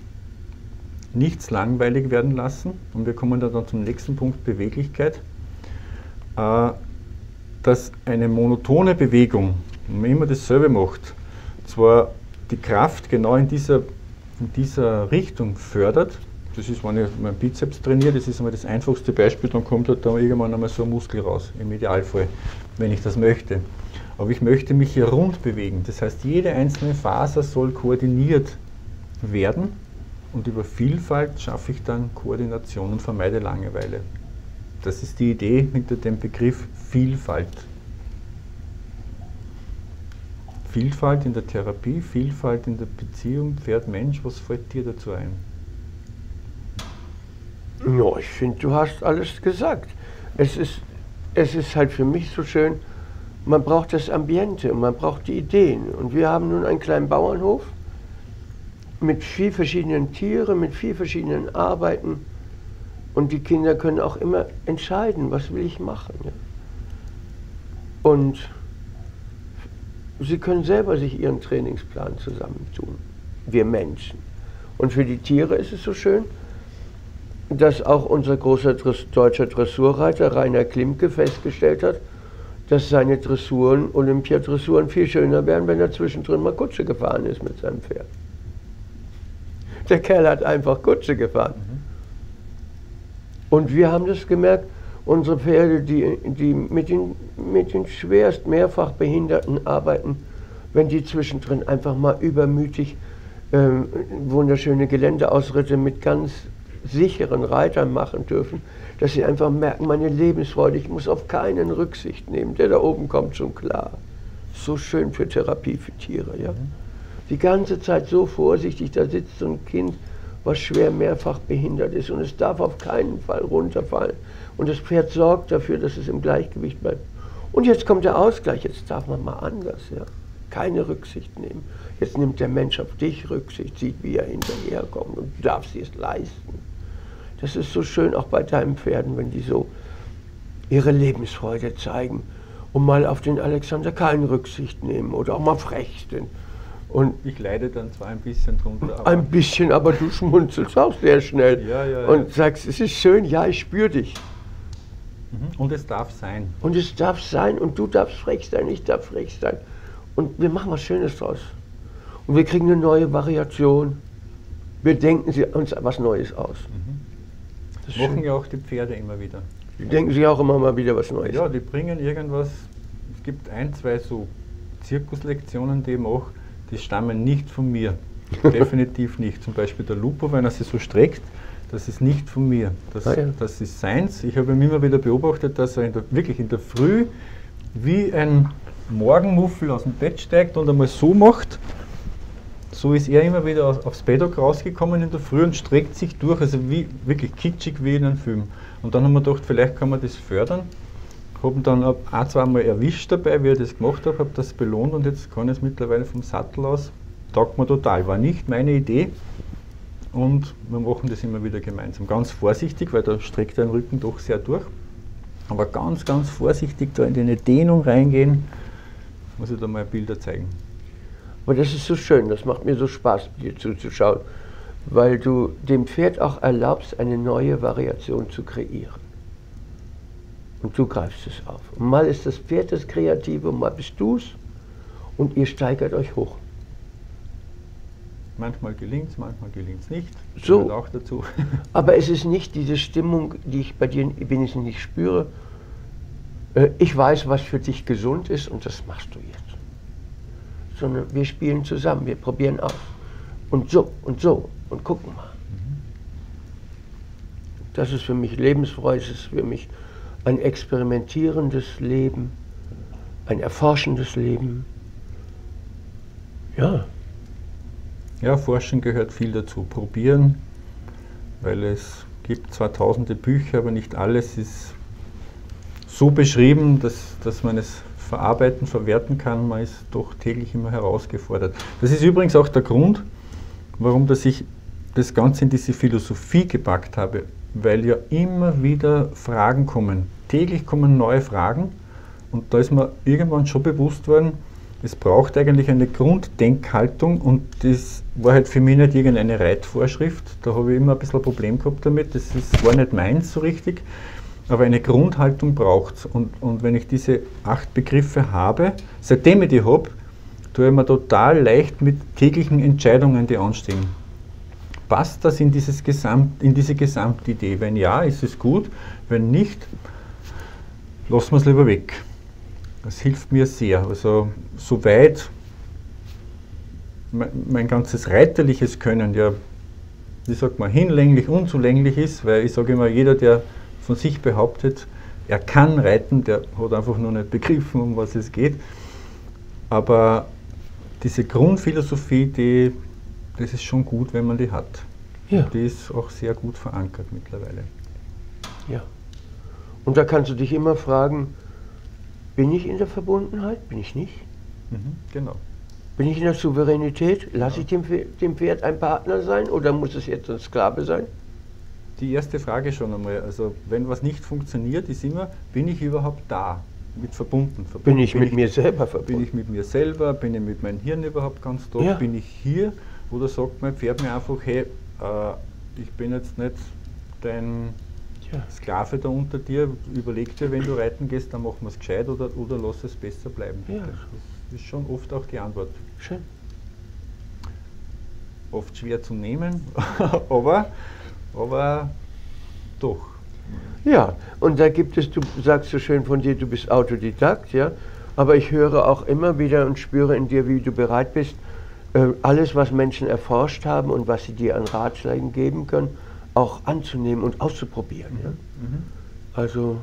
nichts langweilig werden lassen. Und wir kommen dann, dann zum nächsten Punkt, Beweglichkeit. Äh, dass eine monotone Bewegung, wenn man immer dasselbe macht, zwar die Kraft genau in dieser, in dieser Richtung fördert. Das ist, wenn ich meinen Bizeps trainiere, das ist einmal das einfachste Beispiel, dann kommt halt da irgendwann einmal so ein Muskel raus, im Idealfall, wenn ich das möchte. Aber ich möchte mich hier rund bewegen, das heißt, jede einzelne Faser soll koordiniert werden und über Vielfalt schaffe ich dann Koordination und vermeide Langeweile. Das ist die Idee hinter dem Begriff Vielfalt. Vielfalt in der Therapie, Vielfalt in der Beziehung, Pferd-Mensch, was fällt dir dazu ein? Ja, ich finde, du hast alles gesagt. Es ist, es ist halt für mich so schön, man braucht das Ambiente, man braucht die Ideen. Und wir haben nun einen kleinen Bauernhof, mit vielen verschiedenen Tieren, mit vielen verschiedenen Arbeiten. Und die Kinder können auch immer entscheiden, was will ich machen. Ja? Und sie können selber sich ihren Trainingsplan zusammentun, wir Menschen. Und für die Tiere ist es so schön, dass auch unser großer deutscher Dressurreiter Rainer Klimke festgestellt hat, dass seine Dressuren, Olympiadressuren viel schöner wären, wenn er zwischendrin mal Kutsche gefahren ist mit seinem Pferd. Der Kerl hat einfach Kutsche gefahren. Und wir haben das gemerkt, unsere Pferde, die, die mit den, mit den schwerst mehrfach Behinderten arbeiten, wenn die zwischendrin einfach mal übermütig ähm, wunderschöne Geländeausritte mit ganz sicheren Reitern machen dürfen, dass sie einfach merken, meine Lebensfreude, ich muss auf keinen Rücksicht nehmen, der da oben kommt schon klar. So schön für Therapie für Tiere, ja. Die ganze Zeit so vorsichtig, da sitzt so ein Kind, was schwer mehrfach behindert ist und es darf auf keinen Fall runterfallen. Und das Pferd sorgt dafür, dass es im Gleichgewicht bleibt. Und jetzt kommt der Ausgleich, jetzt darf man mal anders, ja. Keine Rücksicht nehmen. Jetzt nimmt der Mensch auf dich Rücksicht, sieht, wie er hinterherkommt und du darfst es leisten. Das ist so schön auch bei deinen Pferden, wenn die so ihre Lebensfreude zeigen und mal auf den Alexander keine Rücksicht nehmen oder auch mal frech sind. Und ich leide dann zwar ein bisschen drunter. Ein bisschen, aber du schmunzelst auch sehr schnell ja, ja, ja. und sagst, es ist schön, ja, ich spüre dich. Und es darf sein. Und es darf sein und du darfst frech sein, ich darf frech sein. Und wir machen was Schönes draus. Und wir kriegen eine neue Variation. Wir denken uns was Neues aus. Das machen ja auch die Pferde immer wieder. Die denken sich auch immer mal wieder was Neues. Ja, die bringen irgendwas. Es gibt ein, zwei so Zirkuslektionen, die ich mache. Die stammen nicht von mir, definitiv nicht. Zum Beispiel der Lupo, wenn er sich so streckt, das ist nicht von mir, das, ah, ja. das ist seins. Ich habe ihn immer wieder beobachtet, dass er in der, wirklich in der Früh wie ein Morgenmuffel aus dem Bett steigt und einmal so macht. So ist er immer wieder aus, aufs Paddock rausgekommen in der Früh und streckt sich durch, also wie, wirklich kitschig wie in einem Film. Und dann haben wir gedacht, vielleicht kann man das fördern. Habe ihn dann ein, zwei Mal erwischt dabei, wie er das gemacht hat, habe das belohnt und jetzt kann ich es mittlerweile vom Sattel aus. Taugt mir total, war nicht meine Idee und wir machen das immer wieder gemeinsam. Ganz vorsichtig, weil da streckt dein Rücken doch sehr durch, aber ganz, ganz vorsichtig da in die Dehnung reingehen, muss ich da mal Bilder zeigen. Aber das ist so schön, das macht mir so Spaß, dir zuzuschauen, weil du dem Pferd auch erlaubst, eine neue Variation zu kreieren. Und du greifst es auf. Und mal ist das Pferd das Kreative, und mal bist du's und ihr steigert euch hoch. Manchmal gelingt's, manchmal gelingt's nicht. Das so. Gehört auch dazu. Aber es ist nicht diese Stimmung, die ich bei dir wenigstens nicht spüre. Ich weiß, was für dich gesund ist und das machst du jetzt. Sondern wir spielen zusammen, wir probieren aus. Und so und so und gucken mal. Das ist für mich lebensfreudig, das ist für mich ein experimentierendes Leben, ein erforschendes Leben. Ja. Ja, Forschen gehört viel dazu. Probieren, weil es gibt zwar tausende Bücher, aber nicht alles ist so beschrieben, dass, dass man es verarbeiten, verwerten kann. Man ist doch täglich immer herausgefordert. Das ist übrigens auch der Grund, warum dass ich das Ganze in diese Philosophie gepackt habe. Weil ja immer wieder Fragen kommen. Täglich kommen neue Fragen und da ist mir irgendwann schon bewusst worden, es braucht eigentlich eine Grunddenkhaltung und das war halt für mich nicht irgendeine Reitvorschrift. Da habe ich immer ein bisschen ein Problem gehabt damit, das ist, war nicht meins so richtig, aber eine Grundhaltung braucht es. Und, und wenn ich diese acht Begriffe habe, seitdem ich die habe, tue ich mir total leicht mit täglichen Entscheidungen, die anstehen. Passt das in, dieses Gesamt, in diese Gesamtidee? Wenn ja, ist es gut. Wenn nicht, lassen wir es lieber weg. Das hilft mir sehr. Also soweit mein, mein ganzes reiterliches Können, ja, wie sagt man, hinlänglich, unzulänglich ist, weil ich sage immer, jeder, der von sich behauptet, er kann reiten, der hat einfach nur nicht begriffen, um was es geht. Aber diese Grundphilosophie, die das ist schon gut, wenn man die hat. Ja. Die ist auch sehr gut verankert mittlerweile. Ja. Und da kannst du dich immer fragen, bin ich in der Verbundenheit? Bin ich nicht? Mhm, genau. Bin ich in der Souveränität? Lasse ich dem, dem Pferd ein Partner sein oder muss es jetzt ein Sklave sein? Die erste Frage schon einmal. Also wenn was nicht funktioniert, ist immer, bin ich überhaupt da? Mit verbunden. verbunden. Bin ich bin mit ich, mir selber verbunden? Bin ich mit mir selber? Bin ich mit meinem Hirn überhaupt ganz da? Ja. Bin ich hier? Oder sagt mein Pferd mir einfach, hey, äh, ich bin jetzt nicht dein ja. Sklave da unter dir, überleg dir, wenn du reiten gehst, dann machen wir es gescheit oder, oder lass es besser bleiben. Ja. Das ist schon oft auch die Antwort. Schön. Oft schwer zu nehmen, aber, aber doch. Ja, und da gibt es, du sagst so schön von dir, du bist Autodidakt, ja, aber ich höre auch immer wieder und spüre in dir, wie du bereit bist, alles, was Menschen erforscht haben und was sie dir an Ratschlägen geben können, auch anzunehmen und auszuprobieren. Mhm. Ja? Mhm. Also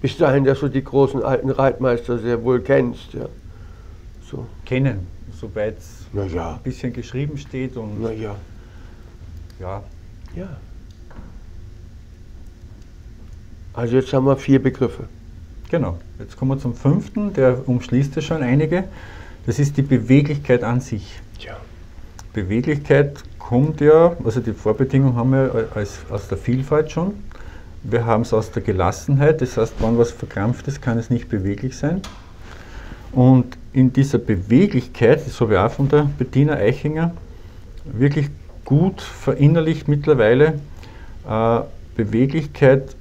bis dahin, dass du die großen alten Reitmeister sehr wohl kennst. Ja? So. Kennen, soweit es ja. ein bisschen geschrieben steht. Und Na ja. Ja. ja. Also jetzt haben wir vier Begriffe. Genau, jetzt kommen wir zum fünften, der umschließt ja schon einige. Das ist die Beweglichkeit an sich. Ja. Beweglichkeit kommt ja, also die Vorbedingung haben wir als, aus der Vielfalt schon. Wir haben es aus der Gelassenheit, das heißt, wenn was verkrampft ist, kann es nicht beweglich sein. Und in dieser Beweglichkeit, das habe ich auch von der Bettina Eichinger wirklich gut verinnerlicht mittlerweile, äh, Beweglichkeit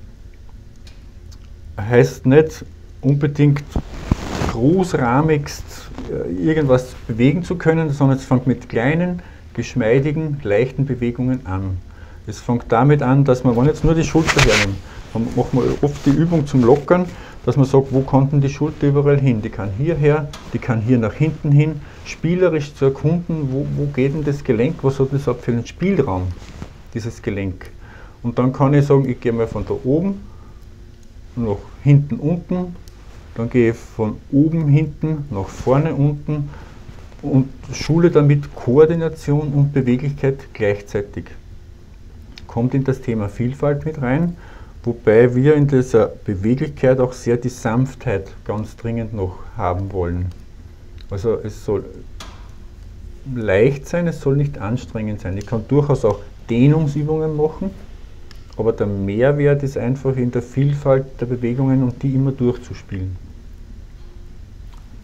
heißt nicht unbedingt großrahmigst irgendwas bewegen zu können, sondern es fängt mit kleinen, geschmeidigen, leichten Bewegungen an. Es fängt damit an, dass man, wenn jetzt nur die Schulter hernehmen, dann macht man oft die Übung zum Lockern, dass man sagt, wo kommt denn die Schulter überall hin? Die kann hierher, die kann hier nach hinten hin, spielerisch zu erkunden, wo, wo geht denn das Gelenk, was hat das für einen Spielraum, dieses Gelenk. Und dann kann ich sagen, ich gehe mal von da oben nach hinten unten, dann gehe ich von oben hinten nach vorne unten und schule damit Koordination und Beweglichkeit gleichzeitig. Kommt in das Thema Vielfalt mit rein, wobei wir in dieser Beweglichkeit auch sehr die Sanftheit ganz dringend noch haben wollen. Also es soll leicht sein, es soll nicht anstrengend sein. Ich kann durchaus auch Dehnungsübungen machen, aber der Mehrwert ist einfach in der Vielfalt der Bewegungen und die immer durchzuspielen.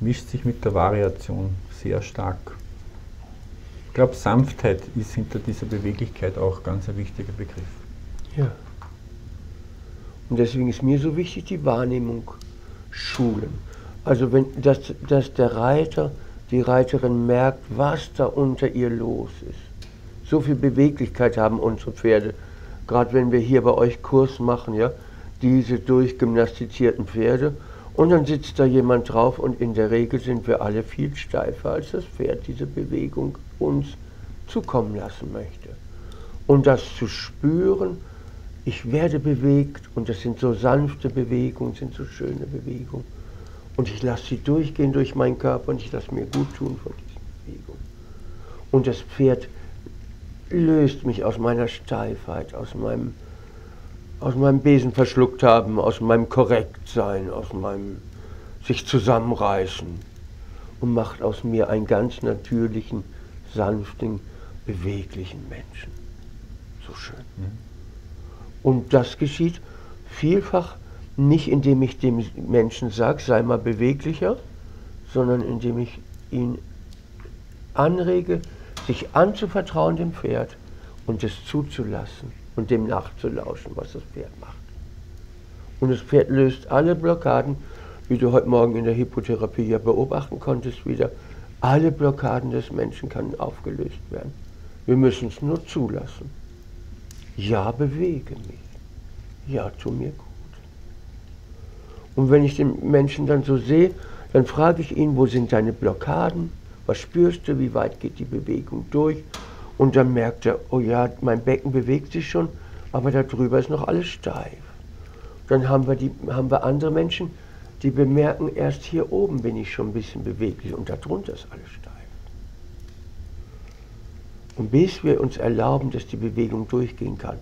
Mischt sich mit der Variation sehr stark. Ich glaube, Sanftheit ist hinter dieser Beweglichkeit auch ganz ein wichtiger Begriff. Ja. Und deswegen ist mir so wichtig die Wahrnehmung schulen. Also wenn, dass, dass der Reiter, die Reiterin merkt, was da unter ihr los ist. So viel Beweglichkeit haben unsere Pferde. Gerade wenn wir hier bei euch Kurs machen, ja, diese durchgymnastizierten Pferde. Und dann sitzt da jemand drauf und in der Regel sind wir alle viel steifer, als das Pferd diese Bewegung uns zukommen lassen möchte. Und das zu spüren, ich werde bewegt und das sind so sanfte Bewegungen, sind so schöne Bewegungen. Und ich lasse sie durchgehen durch meinen Körper und ich lasse mir gut tun von diesen Bewegungen. Und das Pferd löst mich aus meiner Steifheit, aus meinem, aus meinem Besen verschluckt haben, aus meinem Korrektsein, aus meinem sich zusammenreißen und macht aus mir einen ganz natürlichen, sanften, beweglichen Menschen. So schön. Mhm. Und das geschieht vielfach nicht, indem ich dem Menschen sage, sei mal beweglicher, sondern indem ich ihn anrege, sich anzuvertrauen dem Pferd und es zuzulassen und dem nachzulauschen, was das Pferd macht. Und das Pferd löst alle Blockaden, wie du heute Morgen in der Hypnotherapie ja beobachten konntest wieder, alle Blockaden des Menschen können aufgelöst werden. Wir müssen es nur zulassen. Ja, bewege mich. Ja, tu mir gut. Und wenn ich den Menschen dann so sehe, dann frage ich ihn, wo sind deine Blockaden? Was spürst du, wie weit geht die Bewegung durch? Und dann merkt er, oh ja, mein Becken bewegt sich schon, aber darüber ist noch alles steif. Dann haben wir, die, haben wir andere Menschen, die bemerken, erst hier oben bin ich schon ein bisschen beweglich und darunter ist alles steif. Und bis wir uns erlauben, dass die Bewegung durchgehen kann,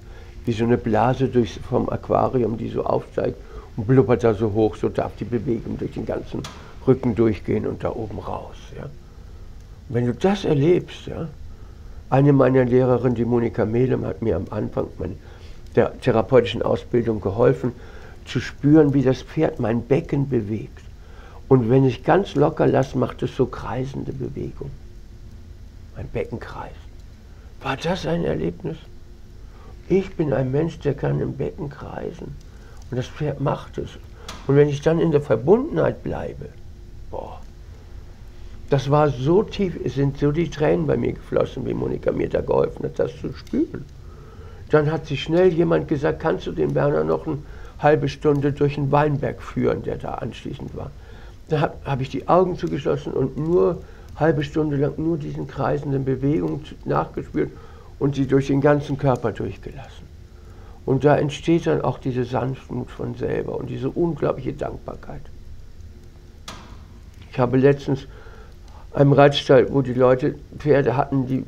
wie so eine Blase durchs, vom Aquarium, die so aufsteigt und blubbert da so hoch, so darf die Bewegung durch den ganzen Rücken durchgehen und da oben raus. Ja? Wenn du das erlebst, ja, eine meiner Lehrerinnen, die Monika Mehlem, hat mir am Anfang der therapeutischen Ausbildung geholfen, zu spüren, wie das Pferd mein Becken bewegt. Und wenn ich ganz locker lasse, macht es so kreisende Bewegung. Mein Becken kreist. War das ein Erlebnis? Ich bin ein Mensch, der kann im Becken kreisen. Und das Pferd macht es. Und wenn ich dann in der Verbundenheit bleibe, boah, das war so tief, es sind so die Tränen bei mir geflossen, wie Monika mir da geholfen hat, das zu spüren. Dann hat sich schnell jemand gesagt, kannst du den Werner noch eine halbe Stunde durch den Weinberg führen, der da anschließend war. Da habe hab ich die Augen zugeschlossen und nur eine halbe Stunde lang nur diesen kreisenden Bewegungen nachgespürt und sie durch den ganzen Körper durchgelassen. Und da entsteht dann auch diese Sanftmut von selber und diese unglaubliche Dankbarkeit. Ich habe letztens einem Reitstall, wo die Leute Pferde hatten, die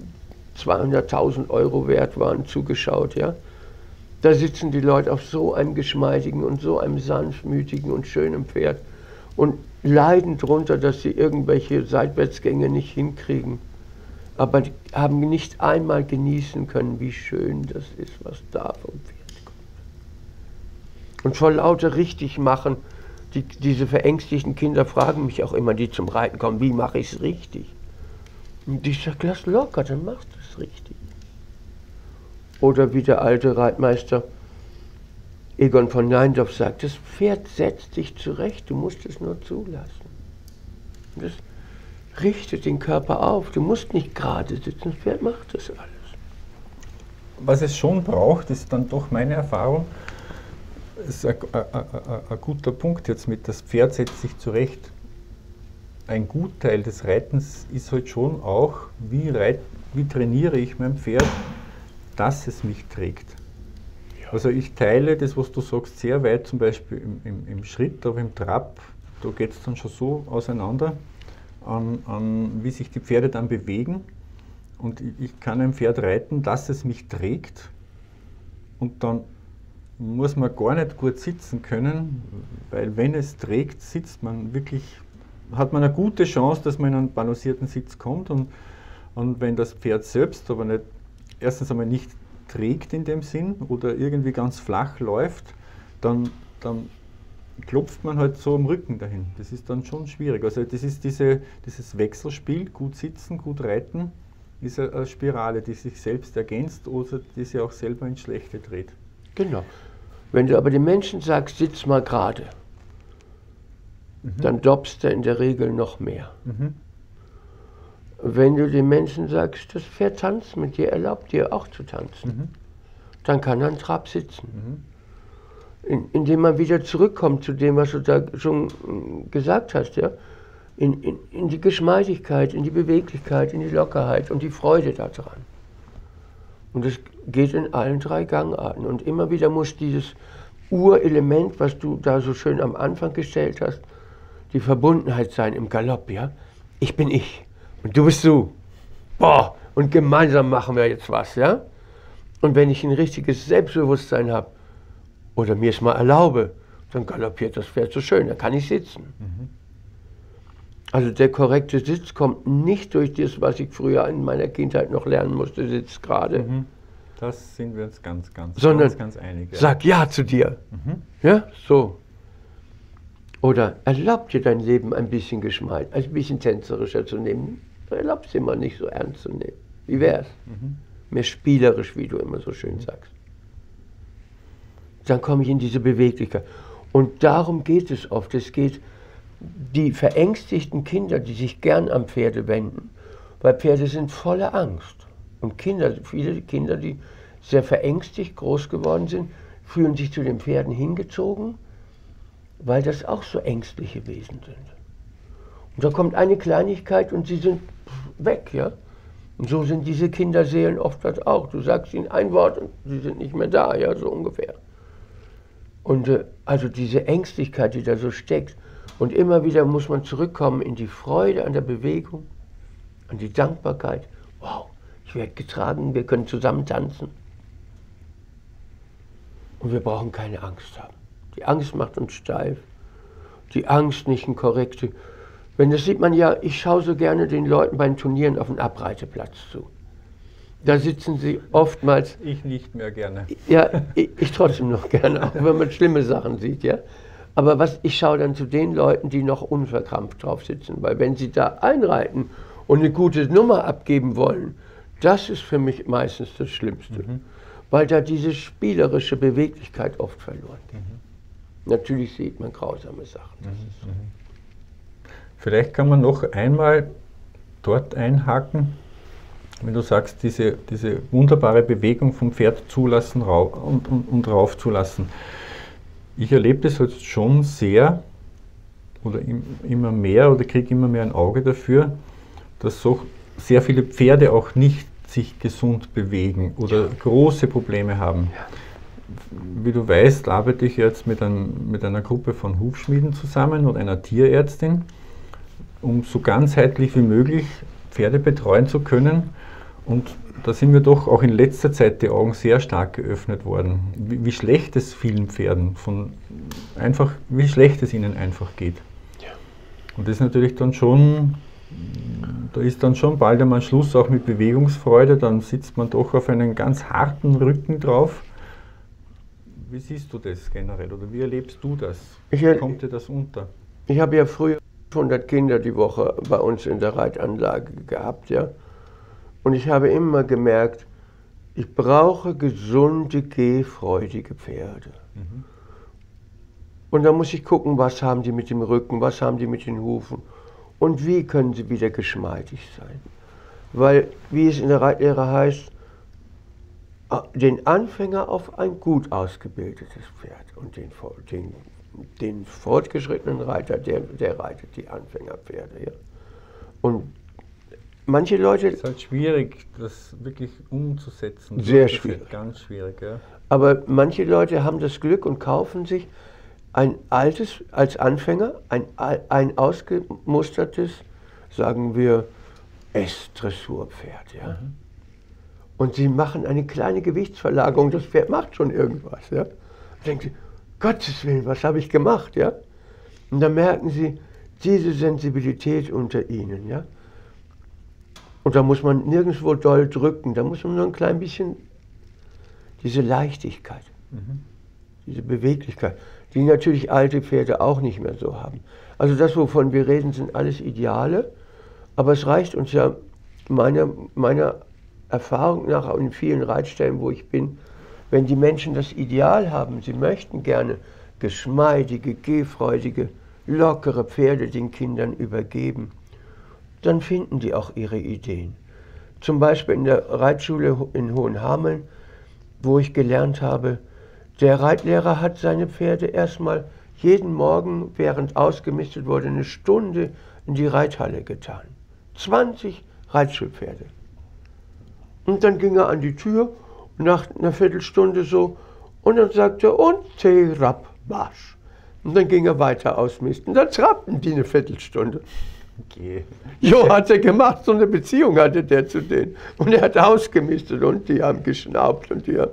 zweihunderttausend Euro wert waren, zugeschaut. Ja? Da sitzen die Leute auf so einem geschmeidigen und so einem sanftmütigen und schönen Pferd und leiden darunter, dass sie irgendwelche Seitwärtsgänge nicht hinkriegen. Aber die haben nicht einmal genießen können, wie schön das ist, was da vom Pferd. Und vor lauter richtig machen, die, diese verängstigten Kinder fragen mich auch immer, die zum Reiten kommen, wie mache ich es richtig? Und ich sage, lass locker, dann machst du es richtig. Oder wie der alte Reitmeister Egon von Neindorf sagt, das Pferd setzt dich zurecht, du musst es nur zulassen. Das richtet den Körper auf, du musst nicht gerade sitzen, das Pferd macht das alles. Was es schon braucht, ist dann doch meine Erfahrung, das ist ein, ein, ein, ein guter Punkt jetzt mit, das Pferd setzt sich zurecht. Ein Gutteil des Reitens ist halt schon auch, wie, reit, wie trainiere ich mein Pferd, dass es mich trägt. Ja. Also ich teile das, was du sagst, sehr weit, zum Beispiel im, im, im Schritt, aber im Trab, da geht es dann schon so auseinander, an, an, wie sich die Pferde dann bewegen. Und ich, ich kann ein Pferd reiten, dass es mich trägt und dann muss man gar nicht gut sitzen können, weil wenn es trägt, sitzt man wirklich, hat man eine gute Chance, dass man in einen balancierten Sitz kommt und, und wenn das Pferd selbst aber nicht, erstens einmal nicht trägt in dem Sinn oder irgendwie ganz flach läuft, dann, dann klopft man halt so am Rücken dahin. Das ist dann schon schwierig. Also das ist diese, dieses Wechselspiel, gut sitzen, gut reiten, ist eine Spirale, die sich selbst ergänzt oder die sich auch selber ins Schlechte dreht. Genau. Wenn du aber den Menschen sagst, sitz mal gerade, mhm, dann doppst er in der Regel noch mehr. Mhm. Wenn du den Menschen sagst, das Pferd tanzt mit dir, erlaubt dir auch zu tanzen, mhm, dann kann er im Trab sitzen. Mhm. In, indem man wieder zurückkommt zu dem, was du da schon gesagt hast, ja? in, in, in die Geschmeidigkeit, in die Beweglichkeit, in die Lockerheit und die Freude daran. Und es geht in allen drei Gangarten. Und immer wieder muss dieses Urelement, was du da so schön am Anfang gestellt hast, die Verbundenheit sein im Galopp, ja? Ich bin ich und du bist du. Boah, und gemeinsam machen wir jetzt was, ja? Und wenn ich ein richtiges Selbstbewusstsein habe oder mir es mal erlaube, dann galoppiert das Pferd so schön, dann kann ich sitzen. Mhm. Also der korrekte Sitz kommt nicht durch das, was ich früher in meiner Kindheit noch lernen musste, sitzt gerade. Mhm. Das sind wir uns ganz, ganz, Sondern ganz, ganz einig. Ja. Sag Ja zu dir. Mhm. Ja, so. Oder erlaub dir dein Leben ein bisschen geschmeidig, ein bisschen tänzerischer zu nehmen. Erlaub es dir mal nicht so ernst zu nehmen. Wie wär's? Mhm. Mehr spielerisch, wie du immer so schön mhm. sagst. Dann komme ich in diese Beweglichkeit. Und darum geht es oft. Es geht die verängstigten Kinder, die sich gern an Pferde wenden, weil Pferde sind voller Angst. Und Kinder, viele Kinder, die sehr verängstigt groß geworden sind, fühlen sich zu den Pferden hingezogen, weil das auch so ängstliche Wesen sind. Und da kommt eine Kleinigkeit und sie sind weg, ja. Und so sind diese Kinderseelen oft das auch. Du sagst ihnen ein Wort und sie sind nicht mehr da, ja, so ungefähr. Und äh, also diese Ängstlichkeit, die da so steckt. Und immer wieder muss man zurückkommen in die Freude an der Bewegung, an die Dankbarkeit. Wow, ich werde getragen, wir können zusammen tanzen. Und wir brauchen keine Angst haben. Die Angst macht uns steif. Die Angst, nicht eine korrekte Wenn das sieht man ja, ich schaue so gerne den Leuten beim Turnieren auf den Abreiteplatz zu. Da sitzen sie oftmals... Ich nicht mehr gerne. Ja, ich, ich trotzdem noch gerne, auch wenn man schlimme Sachen sieht, ja. Aber was, ich schaue dann zu den Leuten, die noch unverkrampft drauf sitzen, weil wenn sie da einreiten und eine gute Nummer abgeben wollen, das ist für mich meistens das Schlimmste, mhm. weil da diese spielerische Beweglichkeit oft verloren geht. Mhm. Natürlich sieht man grausame Sachen. Das mhm. ist so. Vielleicht kann man noch einmal dort einhaken, wenn du sagst, diese, diese wunderbare Bewegung vom Pferd zulassen und, und, und rauf zulassen. Ich erlebe das jetzt schon sehr oder im, immer mehr oder kriege immer mehr ein Auge dafür, dass so sehr viele Pferde auch nicht sich gesund bewegen oder ja. große Probleme haben. Wie du weißt, arbeite ich jetzt mit, einem, mit einer Gruppe von Hufschmieden zusammen und einer Tierärztin, um so ganzheitlich wie möglich Pferde betreuen zu können. Und da sind mir doch auch in letzter Zeit die Augen sehr stark geöffnet worden, wie, wie schlecht es vielen Pferden, von einfach, wie schlecht es ihnen einfach geht. Ja. Und das ist natürlich dann schon, da ist dann schon bald einmal Schluss auch mit Bewegungsfreude, dann sitzt man doch auf einen ganz harten Rücken drauf. Wie siehst du das generell oder wie erlebst du das? Ich er- Kommt dir das unter? Ich habe ja früher hundert Kinder die Woche bei uns in der Reitanlage gehabt, ja. Und ich habe immer gemerkt, ich brauche gesunde, gehfreudige Pferde. Mhm. Und da muss ich gucken, was haben die mit dem Rücken, was haben die mit den Hufen und wie können sie wieder geschmeidig sein. Weil, wie es in der Reitlehre heißt, den Anfänger auf ein gut ausgebildetes Pferd und den, den den fortgeschrittenen Reiter, der, der reitet die Anfängerpferde. Ja. Und manche Leute... Es ist halt schwierig, das wirklich umzusetzen. Sehr das schwierig. Ist ganz schwierig, ja. Aber manche Leute haben das Glück und kaufen sich ein altes, als Anfänger, ein, ein ausgemustertes, sagen wir, S-Dressurpferd. Ja. Mhm. Und sie machen eine kleine Gewichtsverlagerung, das Pferd macht schon irgendwas. Ja. Denkt sie, Gottes Willen, was habe ich gemacht, ja? Und dann merken sie diese Sensibilität unter ihnen, ja? Und da muss man nirgendwo doll drücken, da muss man nur ein klein bisschen diese Leichtigkeit, mhm. diese Beweglichkeit, die natürlich alte Pferde auch nicht mehr so haben. Also das, wovon wir reden, sind alles Ideale, aber es reicht uns ja meiner, meiner Erfahrung nach in vielen Reitstellen, wo ich bin, wenn die Menschen das Ideal haben, sie möchten gerne geschmeidige, gehfreudige, lockere Pferde den Kindern übergeben, dann finden die auch ihre Ideen. Zum Beispiel in der Reitschule in Hohenhameln, wo ich gelernt habe, der Reitlehrer hat seine Pferde erstmal jeden Morgen, während ausgemistet wurde, eine Stunde in die Reithalle getan. zwanzig Reitschulpferde. Und dann ging er an die Tür, nach einer Viertelstunde so, und dann sagte er, und T-Rapp, Marsch. Und dann ging er weiter ausmisten. Dann trappten die eine Viertelstunde. Okay. Jo, hat er gemacht, so eine Beziehung hatte der zu denen. Und er hat ausgemistet und die haben geschnaubt. Und, die haben.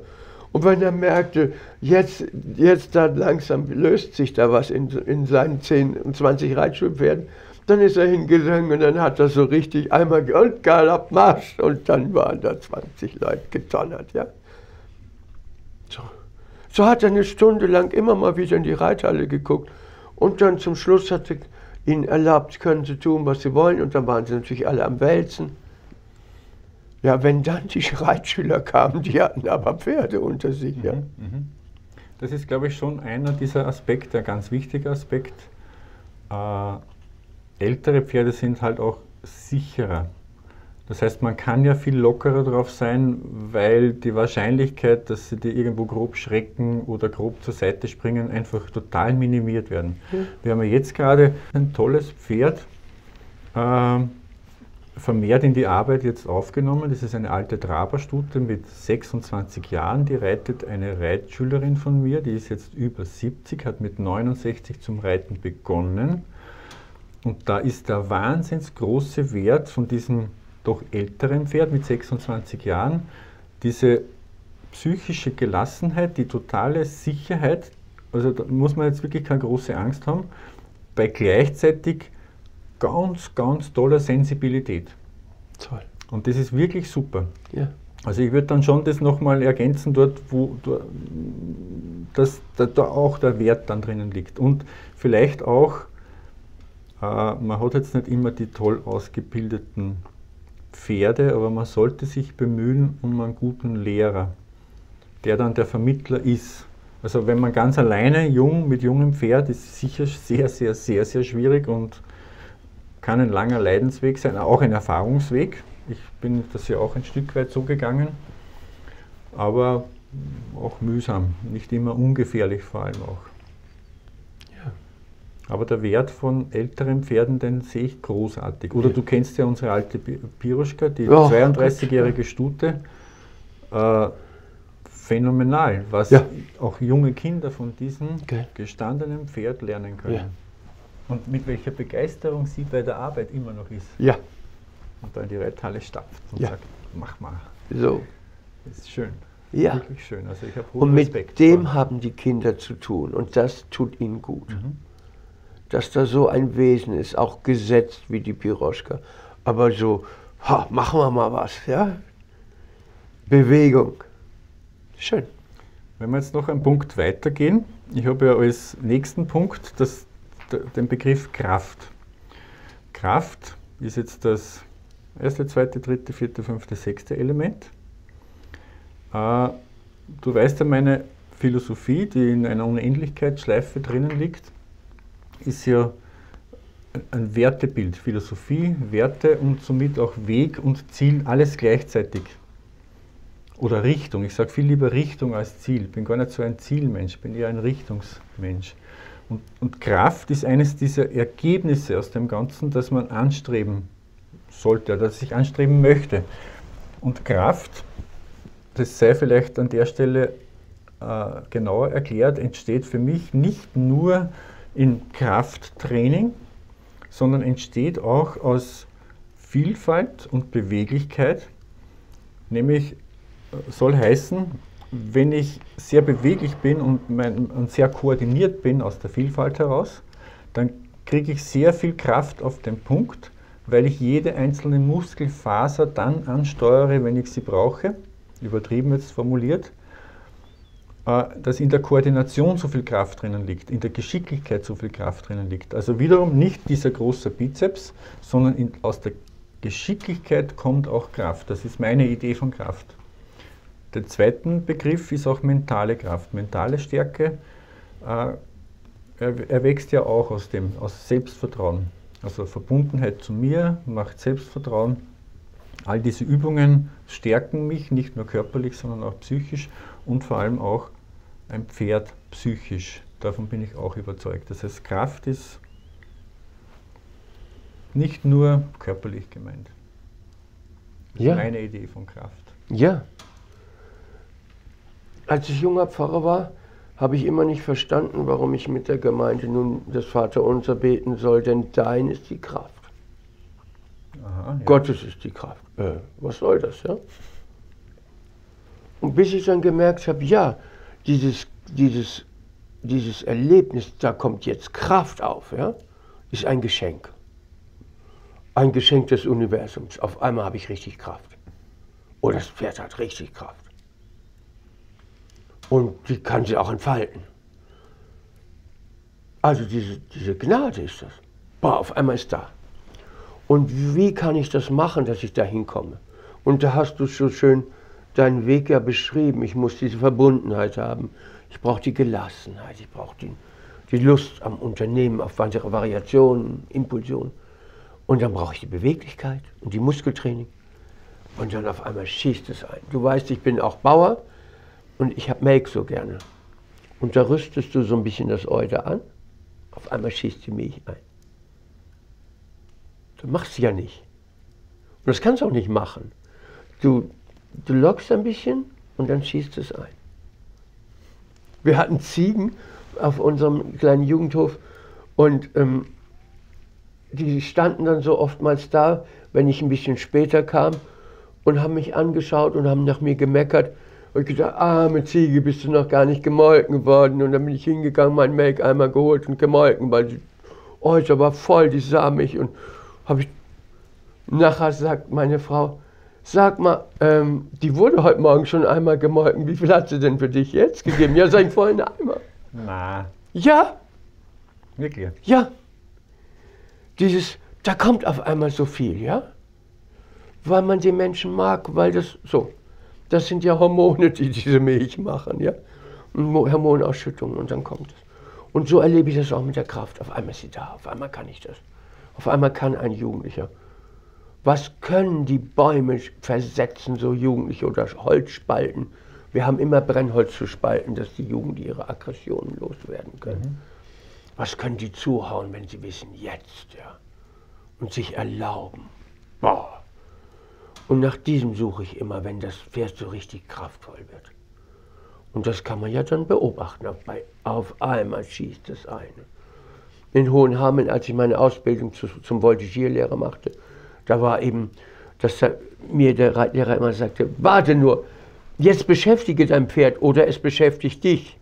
Und wenn er merkte, jetzt, jetzt da langsam löst sich da was in, in seinen zehn und zwanzig Reitschulpferden, dann ist er hingegangen und dann hat er so richtig einmal und Galopp Marsch und dann waren da zwanzig Leute getonnert, ja. So. So hat er eine Stunde lang immer mal wieder in die Reithalle geguckt und dann zum Schluss hat er ihnen erlaubt, können sie tun, was sie wollen und dann waren sie natürlich alle am Wälzen. Ja, wenn dann die Reitschüler kamen, die hatten aber Pferde unter sich, mhm, ja. Das ist, glaube ich, schon einer dieser Aspekte, ein ganz wichtiger Aspekt. Äh, Ältere Pferde sind halt auch sicherer. Das heißt, man kann ja viel lockerer drauf sein, weil die Wahrscheinlichkeit, dass sie dir irgendwo grob schrecken oder grob zur Seite springen, einfach total minimiert werden. Mhm. Wir haben ja jetzt gerade ein tolles Pferd äh, vermehrt in die Arbeit jetzt aufgenommen. Das ist eine alte Traberstute mit sechsundzwanzig Jahren. Die reitet eine Reitschülerin von mir, die ist jetzt über siebzig, hat mit neunundsechzig zum Reiten begonnen. Und da ist der wahnsinns große Wert von diesem doch älteren Pferd mit sechsundzwanzig Jahren, diese psychische Gelassenheit, die totale Sicherheit, also da muss man jetzt wirklich keine große Angst haben, bei gleichzeitig ganz, ganz toller Sensibilität. Toll. Und das ist wirklich super. Ja. Also ich würde dann schon das nochmal ergänzen dort, wo dass da auch der Wert dann drinnen liegt. Und vielleicht auch, äh, man hat jetzt nicht immer die toll ausgebildeten Pferde, aber man sollte sich bemühen um einen guten Lehrer, der dann der Vermittler ist. Also wenn man ganz alleine jung mit jungem Pferd, ist sicher sehr, sehr, sehr, sehr schwierig und kann ein langer Leidensweg sein, auch ein Erfahrungsweg. Ich bin das ja auch ein Stück weit so gegangen, aber auch mühsam, nicht immer ungefährlich vor allem auch. Ja. Aber der Wert von älteren Pferden, den sehe ich großartig. Oder ja. Du kennst ja unsere alte Piroschka, die oh, zweiunddreißigjährige Stute, äh, phänomenal, was ja. auch junge Kinder von diesem okay. gestandenen Pferd lernen können. Ja. Und mit welcher Begeisterung sie bei der Arbeit immer noch ist. Ja. Und dann in die Reithalle stapft und ja. sagt, mach mal. So. Das ist schön. Ja. Wirklich schön. Also ich habe hohen Respekt. Und mit dem haben die Kinder zu tun und das tut ihnen gut. Mhm. Dass da so ein Wesen ist, auch gesetzt wie die Piroschka. Aber so, ha, machen wir mal was, ja? Bewegung. Schön. Wenn wir jetzt noch einen Punkt weitergehen, ich habe ja als nächsten Punkt das, den Begriff Kraft. Kraft ist jetzt das erste, zweite, dritte, vierte, fünfte, sechste Element. Äh, du weißt ja, meine Philosophie, die in einer Unendlichkeitsschleife drinnen liegt, ist ja ein Wertebild. Philosophie, Werte und somit auch Weg und Ziel, alles gleichzeitig. Oder Richtung. Ich sage viel lieber Richtung als Ziel. Ich bin gar nicht so ein Zielmensch, bin eher ein Richtungsmensch. Und, und Kraft ist eines dieser Ergebnisse aus dem Ganzen, das man anstreben sollte oder das ich anstreben möchte. Und Kraft, das sei vielleicht an der Stelle äh, genauer erklärt, entsteht für mich nicht nur in Krafttraining, sondern entsteht auch aus Vielfalt und Beweglichkeit, nämlich soll heißen, wenn ich sehr beweglich bin und, mein, und sehr koordiniert bin aus der Vielfalt heraus, dann kriege ich sehr viel Kraft auf den Punkt, weil ich jede einzelne Muskelfaser dann ansteuere, wenn ich sie brauche, übertrieben jetzt formuliert, äh, dass in der Koordination so viel Kraft drinnen liegt, in der Geschicklichkeit so viel Kraft drinnen liegt. Also wiederum nicht dieser große Bizeps, sondern in, aus der Geschicklichkeit kommt auch Kraft. Das ist meine Idee von Kraft. Der zweite Begriff ist auch mentale Kraft. Mentale Stärke äh, erwächst ja auch aus dem, aus Selbstvertrauen. Also Verbundenheit zu mir macht Selbstvertrauen. All diese Übungen stärken mich, nicht nur körperlich, sondern auch psychisch und vor allem auch ein Pferd psychisch. Davon bin ich auch überzeugt. Das heißt, Kraft ist nicht nur körperlich gemeint. Das ja. ist meine Idee von Kraft. Ja. Als ich junger Pfarrer war, habe ich immer nicht verstanden, warum ich mit der Gemeinde nun das Vaterunser beten soll, denn dein ist die Kraft. Aha, ja. Gottes ist die Kraft. Äh, was soll das, ja? Und bis ich dann gemerkt habe, ja, dieses, dieses, dieses Erlebnis, da kommt jetzt Kraft auf, ja, ist ein Geschenk. Ein Geschenk des Universums. Auf einmal habe ich richtig Kraft. Oh, das Pferd hat richtig Kraft. Und die kann sie auch entfalten. Also diese, diese Gnade ist das. Boah, auf einmal ist da. Und wie kann ich das machen, dass ich da hinkomme? Und da hast du so schön deinen Weg ja beschrieben. Ich muss diese Verbundenheit haben. Ich brauche die Gelassenheit. Ich brauche die, die Lust am Unternehmen, auf Variationen, Impulsionen. Und dann brauche ich die Beweglichkeit und die Muskeltraining. Und dann auf einmal schießt es ein. Du weißt, ich bin auch Bauer. Und ich habe Melk so gerne. Und da rüstest du so ein bisschen das Euter an, auf einmal schießt die Milch ein. Du machst ja nicht. Und das kannst du auch nicht machen. Du, du lockst ein bisschen und dann schießt es ein. Wir hatten Ziegen auf unserem kleinen Jugendhof und ähm, die standen dann so oftmals da, wenn ich ein bisschen später kam und haben mich angeschaut und haben nach mir gemeckert. Und ich gesagt, arme Ziege, bist du noch gar nicht gemolken worden. Und dann bin ich hingegangen, mein Melk einmal geholt und gemolken, weil sie Häuser war voll, die sah mich und habe ich. Nachher sagt meine Frau, sag mal, ähm, die wurde heute Morgen schon einmal gemolken, wie viel hat sie denn für dich jetzt gegeben? Ja, sag ich, vorhin einmal. Na. Ja. Wirklich? Ja. Dieses, da kommt auf einmal so viel, ja? Weil man den Menschen mag, weil das, so, das sind ja Hormone, die diese Milch machen, ja? Und Hormonausschüttungen und dann kommt es. Und so erlebe ich das auch mit der Kraft. Auf einmal ist sie da, auf einmal kann ich das. Auf einmal kann ein Jugendlicher. Was können die Bäume versetzen, so Jugendliche, oder Holz spalten? Wir haben immer Brennholz zu spalten, dass die Jugend ihre Aggressionen loswerden können. Mhm. Was können die zuhauen, wenn sie wissen, jetzt, ja, und sich erlauben? Boah. Und nach diesem suche ich immer, wenn das Pferd so richtig kraftvoll wird. Und das kann man ja dann beobachten, auf, bei, auf einmal schießt das eine. In Hohenhameln, als ich meine Ausbildung zu, zum Voltigierlehrer machte, da war eben, dass da mir der Reitlehrer immer sagte, warte nur, jetzt beschäftige dein Pferd oder es beschäftigt dich.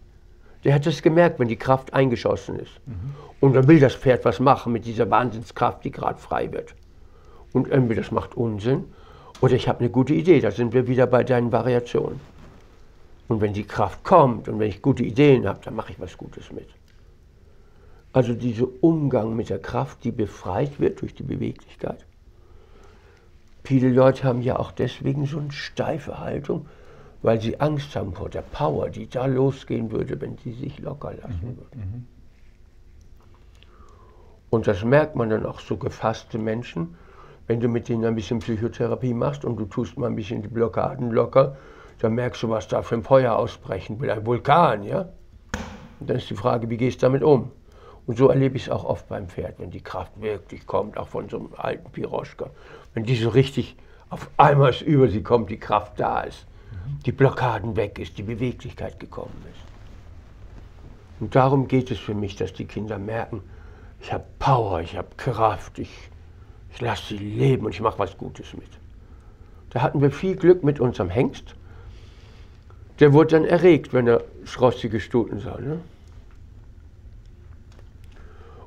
Der hat das gemerkt, wenn die Kraft eingeschossen ist. Mhm. Und dann will das Pferd was machen mit dieser Wahnsinnskraft, die gerade frei wird. Und irgendwie, das macht Unsinn. Oder ich habe eine gute Idee, da sind wir wieder bei deinen Variationen. Und wenn die Kraft kommt und wenn ich gute Ideen habe, dann mache ich was Gutes mit. Also dieser Umgang mit der Kraft, die befreit wird durch die Beweglichkeit. Viele Leute haben ja auch deswegen so eine steife Haltung, weil sie Angst haben vor der Power, die da losgehen würde, wenn sie sich locker lassen würden. Mhm, und das merkt man dann auch, so gefasste Menschen, wenn du mit denen ein bisschen Psychotherapie machst und du tust mal ein bisschen die Blockaden locker, dann merkst du, was da für ein Feuer ausbrechen will, ein Vulkan, ja? Und dann ist die Frage, wie gehst du damit um? Und so erlebe ich es auch oft beim Pferd, wenn die Kraft wirklich kommt, auch von so einem alten Piroschka. Wenn die so richtig auf einmal über sie kommt, die Kraft da ist, die Blockaden weg ist, die Beweglichkeit gekommen ist. Und darum geht es für mich, dass die Kinder merken, ich habe Power, ich habe Kraft, ich, ich lasse sie leben und ich mache was Gutes mit. Da hatten wir viel Glück mit unserem Hengst. Der wurde dann erregt, wenn er schrossige Stuten sah, ne?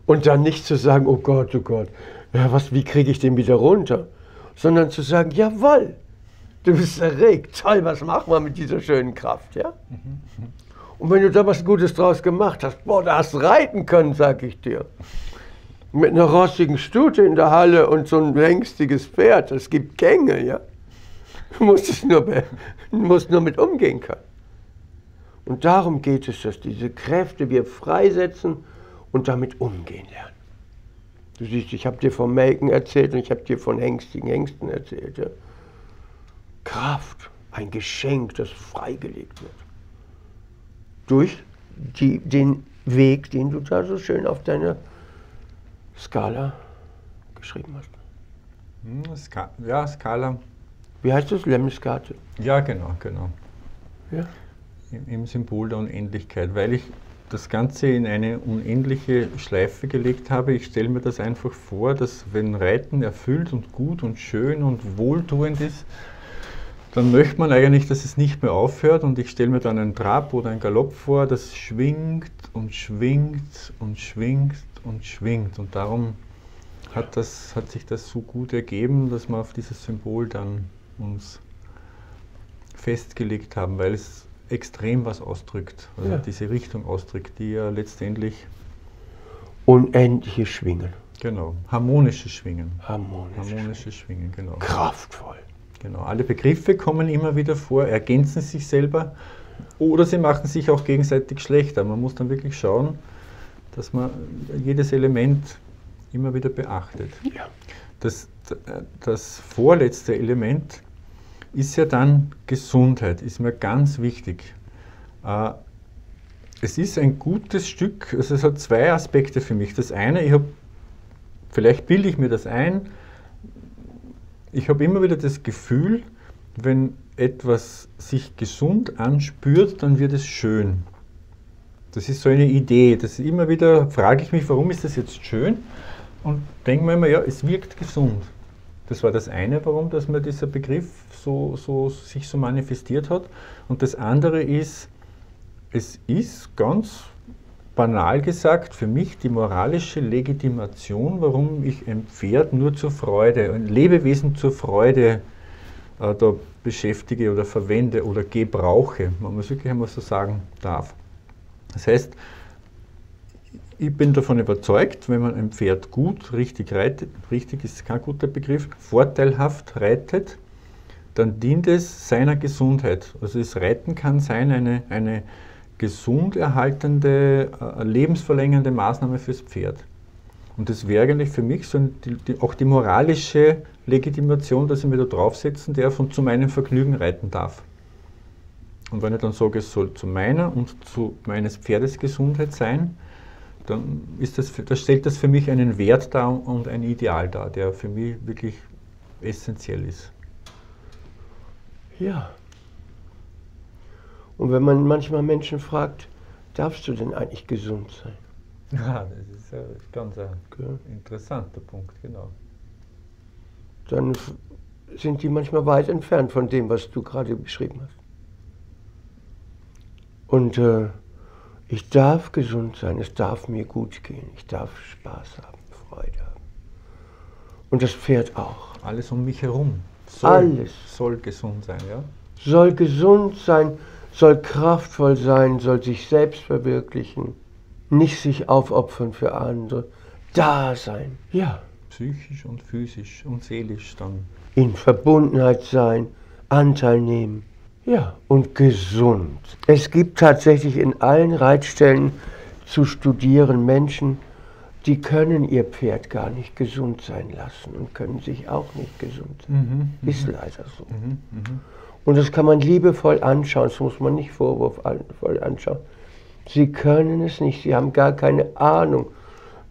Und dann nicht zu sagen, oh Gott, oh Gott, ja, was, wie kriege ich den wieder runter? Sondern zu sagen, jawohl, du bist erregt, toll, was machen wir mit dieser schönen Kraft, ja? Mhm. Und wenn du da was Gutes draus gemacht hast, boah, da hast du reiten können, sag ich dir. Mit einer rostigen Stute in der Halle und so ein längstiges Pferd, es gibt Gänge, ja? Du musst es nur, musst nur mit umgehen können. Und darum geht es, dass diese Kräfte wir freisetzen und damit umgehen lernen. Du siehst, ich habe dir von Melken erzählt und ich habe dir von Hengstigen Hengsten erzählt. Ja? Kraft, ein Geschenk, das freigelegt wird. Durch die, den Weg, den du da so schön auf deiner Skala geschrieben hast. Ska ja, Skala. Wie heißt das? Lemniskate? Ja, genau, genau. Ja? Im, Im Symbol der Unendlichkeit, weil ich das Ganze in eine unendliche Schleife gelegt habe. Ich stelle mir das einfach vor, dass wenn Reiten erfüllt und gut und schön und wohltuend ist, dann möchte man eigentlich, dass es nicht mehr aufhört, und ich stelle mir dann einen Trab oder einen Galopp vor, das schwingt und schwingt und schwingt und schwingt, und darum hat, das, hat sich das so gut ergeben, dass wir auf dieses Symbol dann uns festgelegt haben, weil es extrem was ausdrückt, also ja, diese Richtung ausdrückt, die ja letztendlich unendliche Schwingen. Genau, harmonische Schwingen. Harmonische, harmonische Schwingen, genau. Kraftvoll. Genau, alle Begriffe kommen immer wieder vor, ergänzen sich selber oder sie machen sich auch gegenseitig schlechter. Man muss dann wirklich schauen, dass man jedes Element immer wieder beachtet. Ja. Das, das vorletzte Element ist ja dann Gesundheit, ist mir ganz wichtig. Es ist ein gutes Stück, also es hat zwei Aspekte für mich. Das eine, ich habe, vielleicht bilde ich mir das ein, ich habe immer wieder das Gefühl, wenn etwas sich gesund anspürt, dann wird es schön. Das ist so eine Idee, das immer wieder frage ich mich, warum ist das jetzt schön? Und denke mir immer, ja, es wirkt gesund. Das war das eine, warum dass mir dieser Begriff so, so, sich so manifestiert hat. Und das andere ist, es ist ganz banal gesagt für mich die moralische Legitimation, warum ich ein Pferd nur zur Freude, ein Lebewesen zur Freude äh, da beschäftige oder verwende oder gebrauche, wenn man es wirklich einmal so sagen darf. Das heißt, ich bin davon überzeugt, wenn man ein Pferd gut, richtig reitet, richtig ist kein guter Begriff, vorteilhaft reitet, dann dient es seiner Gesundheit. Also das Reiten kann sein eine, eine gesund erhaltende, lebensverlängernde Maßnahme fürs Pferd. Und das wäre eigentlich für mich so die, die, auch die moralische Legitimation, dass ich mir da draufsetzen darf und zu meinem Vergnügen reiten darf. Und wenn ich dann sage, es soll zu meiner und zu meines Pferdes Gesundheit sein, dann ist das, das stellt das für mich einen Wert dar und ein Ideal dar, der für mich wirklich essentiell ist. Ja. Und wenn man manchmal Menschen fragt, darfst du denn eigentlich gesund sein? Ja, das ist ein ganz ein okay. interessanter Punkt, genau. Dann sind die manchmal weit entfernt von dem, was du gerade beschrieben hast. Und äh, ich darf gesund sein, es darf mir gut gehen, ich darf Spaß haben, Freude haben. Und das Pferd auch. Alles um mich herum. Soll, Alles. Soll gesund sein, ja? Soll gesund sein, soll kraftvoll sein, soll sich selbst verwirklichen, nicht sich aufopfern für andere, da sein. Ja. Psychisch und physisch und seelisch dann. In Verbundenheit sein, Anteil nehmen. Ja. Und gesund. Es gibt tatsächlich in allen Reitstellen zu studieren Menschen, die können ihr Pferd gar nicht gesund sein lassen und können sich auch nicht gesund sein. Mhm, ist leider so. Mhm, mh. Und das kann man liebevoll anschauen, das muss man nicht vorwurfsvoll anschauen. Sie können es nicht, sie haben gar keine Ahnung,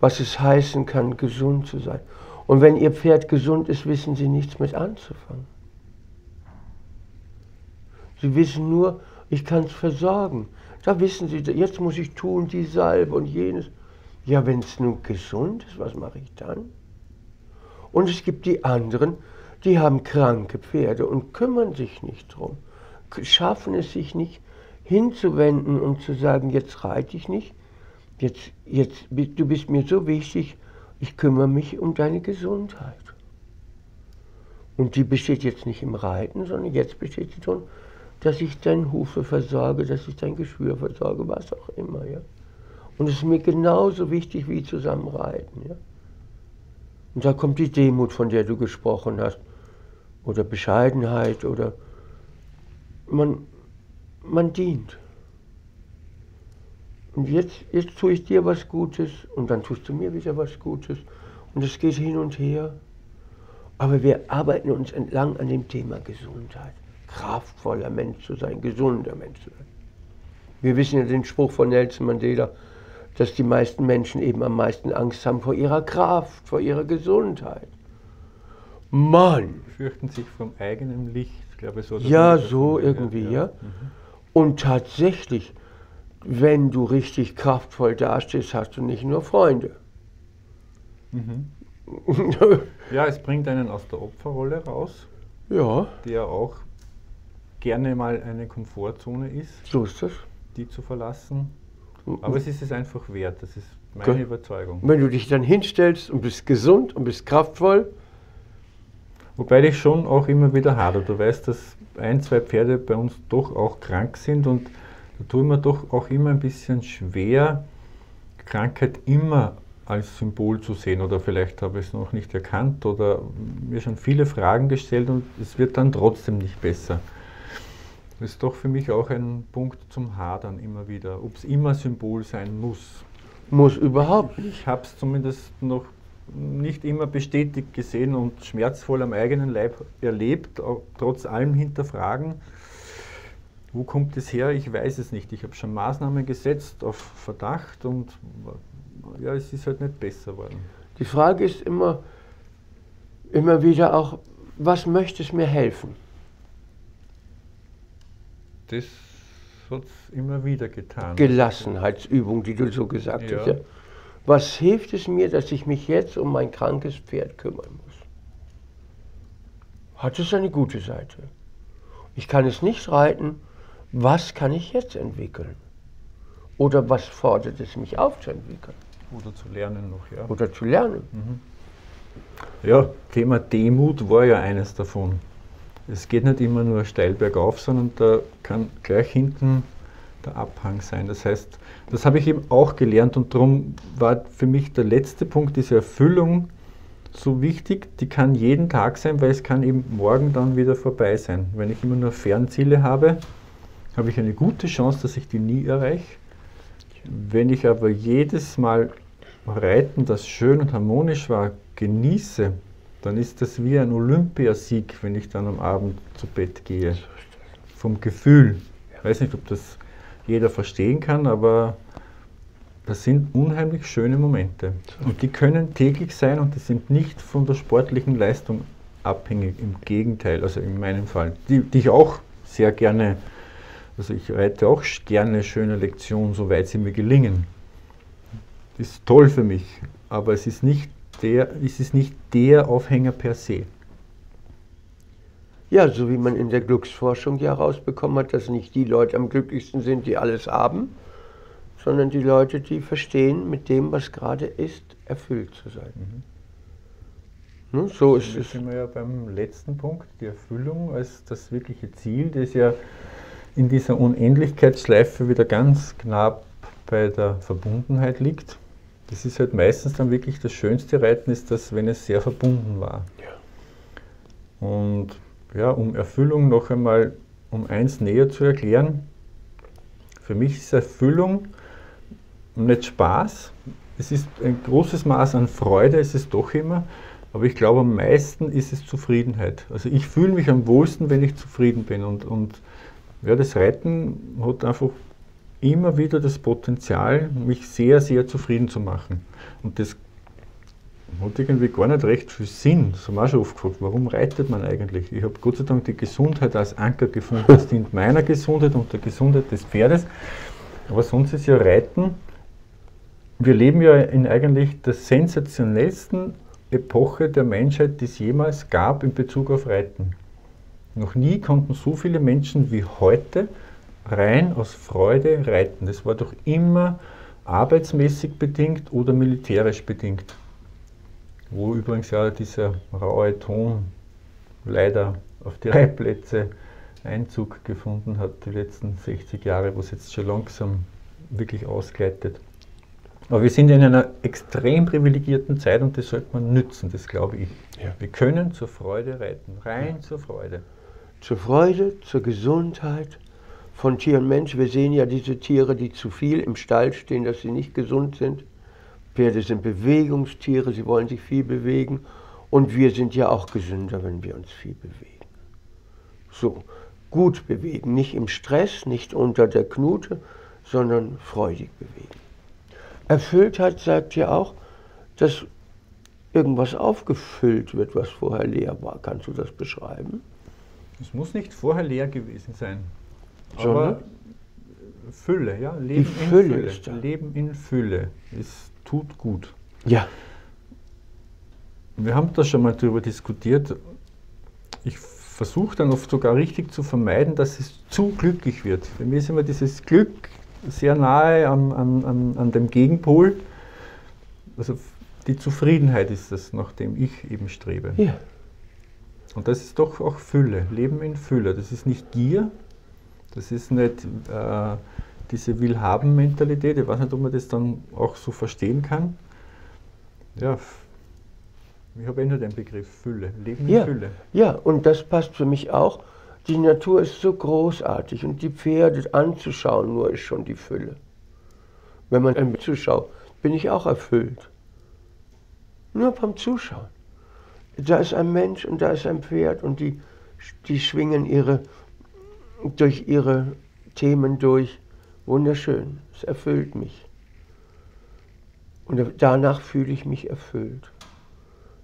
was es heißen kann, gesund zu sein. Und wenn ihr Pferd gesund ist, wissen sie nichts mit anzufangen. Sie wissen nur, ich kann es versorgen. Da wissen sie, jetzt muss ich tun, die Salbe und jenes. Ja, wenn es nun gesund ist, was mache ich dann? Und es gibt die anderen, die haben kranke Pferde und kümmern sich nicht drum, schaffen es sich nicht hinzuwenden und zu sagen, jetzt reite ich nicht, jetzt, jetzt, du bist mir so wichtig, ich kümmere mich um deine Gesundheit. Und die besteht jetzt nicht im Reiten, sondern jetzt besteht sie darin, dass ich deine Hufe versorge, dass ich dein Geschwür versorge, was auch immer, ja. Und es ist mir genauso wichtig wie zusammenreiten. Ja? Und da kommt die Demut, von der du gesprochen hast. Oder Bescheidenheit oder man, man dient. Und jetzt, jetzt tue ich dir was Gutes und dann tust du mir wieder was Gutes. Und es geht hin und her. Aber wir arbeiten uns entlang an dem Thema Gesundheit. Kraftvoller Mensch zu sein, gesunder Mensch zu sein. Wir wissen ja den Spruch von Nelson Mandela, dass die meisten Menschen eben am meisten Angst haben vor ihrer Kraft, vor ihrer Gesundheit. Mann! Sie fürchten sich vom eigenen Licht, glaube ich. So, ja, so irgendwie, ja. ja. Mhm. Und tatsächlich, wenn du richtig kraftvoll dastehst, hast du nicht nur Freunde. Mhm. Ja, es bringt einen aus der Opferrolle raus, ja. die ja auch gerne mal eine Komfortzone ist. So ist das. Die zu verlassen. Aber es ist es einfach wert, das ist meine okay. Überzeugung. Wenn du dich dann hinstellst und bist gesund und bist kraftvoll. Wobei ich schon auch immer wieder hadere. Du weißt, dass ein, zwei Pferde bei uns doch auch krank sind und da tun wir doch auch immer ein bisschen schwer, Krankheit immer als Symbol zu sehen. Oder vielleicht habe ich es noch nicht erkannt oder mir schon viele Fragen gestellt und es wird dann trotzdem nicht besser. Das ist doch für mich auch ein Punkt zum Hadern immer wieder, ob es immer Symbol sein muss. Muss überhaupt nicht. Ich habe es zumindest noch nicht immer bestätigt gesehen und schmerzvoll am eigenen Leib erlebt, auch trotz allem hinterfragen, wo kommt es her, ich weiß es nicht. Ich habe schon Maßnahmen gesetzt auf Verdacht und ja, es ist halt nicht besser geworden. Die Frage ist immer, immer wieder auch, was möchte es mir helfen? Das hat es immer wieder getan. Gelassenheitsübung, die du so gesagt ja. hast. Ja. Was hilft es mir, dass ich mich jetzt um mein krankes Pferd kümmern muss? Hat es eine gute Seite. Ich kann es nicht reiten. Was kann ich jetzt entwickeln? Oder was fordert es mich auf zu entwickeln? Oder zu lernen noch, ja. Oder zu lernen. Mhm. Ja, Thema Demut war ja eines davon. Es geht nicht immer nur steil bergauf, sondern da kann gleich hinten der Abhang sein. Das heißt, das habe ich eben auch gelernt und darum war für mich der letzte Punkt, diese Erfüllung, so wichtig. Die kann jeden Tag sein, weil es kann eben morgen dann wieder vorbei sein. Wenn ich immer nur Fernziele habe, habe ich eine gute Chance, dass ich die nie erreiche. Wenn ich aber jedes Mal Reiten, das schön und harmonisch war, genieße, dann ist das wie ein Olympiasieg, wenn ich dann am Abend zu Bett gehe. Vom Gefühl. Ich weiß nicht, ob das jeder verstehen kann, aber das sind unheimlich schöne Momente. Und die können täglich sein und die sind nicht von der sportlichen Leistung abhängig. Im Gegenteil, also in meinem Fall. Die, die ich auch sehr gerne, also ich reite auch gerne schöne Lektionen, soweit sie mir gelingen. Das ist toll für mich, aber es ist nicht der, es ist nicht der Aufhänger per se. Ja, so wie man in der Glücksforschung ja herausbekommen hat, dass nicht die Leute am glücklichsten sind, die alles haben, sondern die Leute, die verstehen, mit dem, was gerade ist, erfüllt zu sein. Mhm. Ne? So ist es. Sind wir ja beim letzten Punkt, die Erfüllung als das wirkliche Ziel, das ja in dieser Unendlichkeitsschleife wieder ganz knapp bei der Verbundenheit liegt. Das ist halt meistens dann wirklich das schönste Reiten, ist das, wenn es sehr verbunden war. Ja. Und ja, um Erfüllung noch einmal um eins näher zu erklären, für mich ist Erfüllung nicht Spaß, es ist ein großes Maß an Freude, es ist doch immer, aber ich glaube am meisten ist es Zufriedenheit. Also ich fühle mich am wohlsten, wenn ich zufrieden bin und, und ja, das Reiten hat einfach immer wieder das Potenzial, mich sehr, sehr zufrieden zu machen. Und das hat irgendwie gar nicht recht viel Sinn. Das haben wir auch schon oft gefragt, warum reitet man eigentlich? Ich habe Gott sei Dank die Gesundheit als Anker gefunden. Das dient meiner Gesundheit und der Gesundheit des Pferdes. Aber sonst ist ja Reiten, wir leben ja in eigentlich der sensationellsten Epoche der Menschheit, die es jemals gab in Bezug auf Reiten. Noch nie konnten so viele Menschen wie heute rein aus Freude reiten. Das war doch immer arbeitsmäßig bedingt oder militärisch bedingt. Wo übrigens ja dieser raue Ton leider auf die Reitplätze Einzug gefunden hat, die letzten sechzig Jahre, wo es jetzt schon langsam wirklich ausgleitet. Aber wir sind in einer extrem privilegierten Zeit und das sollte man nützen, das glaube ich. Ja. Wir können zur Freude reiten, rein ja. zur Freude. Zur Freude, zur Gesundheit von Tier und Mensch. Wir sehen ja diese Tiere, die zu viel im Stall stehen, dass sie nicht gesund sind. Pferde sind Bewegungstiere, sie wollen sich viel bewegen und wir sind ja auch gesünder, wenn wir uns viel bewegen. So, gut bewegen, nicht im Stress, nicht unter der Knute, sondern freudig bewegen. Erfülltheit sagt ja auch, dass irgendwas aufgefüllt wird, was vorher leer war. Kannst du das beschreiben? Es muss nicht vorher leer gewesen sein, sondern aber Fülle, ja, Leben die Fülle in Fülle. Ist da. Leben in Fülle. Es tut gut. Ja. Wir haben da schon mal drüber diskutiert. Ich versuche dann oft sogar richtig zu vermeiden, dass es zu glücklich wird. Bei mir ist immer dieses Glück sehr nahe an, an, an, an dem Gegenpol. Also die Zufriedenheit ist das, nach dem ich eben strebe. Ja. Und das ist doch auch Fülle, Leben in Fülle. Das ist nicht Gier, das ist nicht äh, diese Willhaben-Mentalität. Ich weiß nicht, ob man das dann auch so verstehen kann. Ja, ich habe eh nur den Begriff Fülle, Leben in Fülle. Ja, und das passt für mich auch. Die Natur ist so großartig und die Pferde anzuschauen nur ist schon die Fülle. Wenn man einem zuschaut, bin ich auch erfüllt. Nur beim Zuschauen. Da ist ein Mensch und da ist ein Pferd und die, die schwingen ihre, durch ihre Themen durch. Wunderschön, es erfüllt mich. Und danach fühle ich mich erfüllt.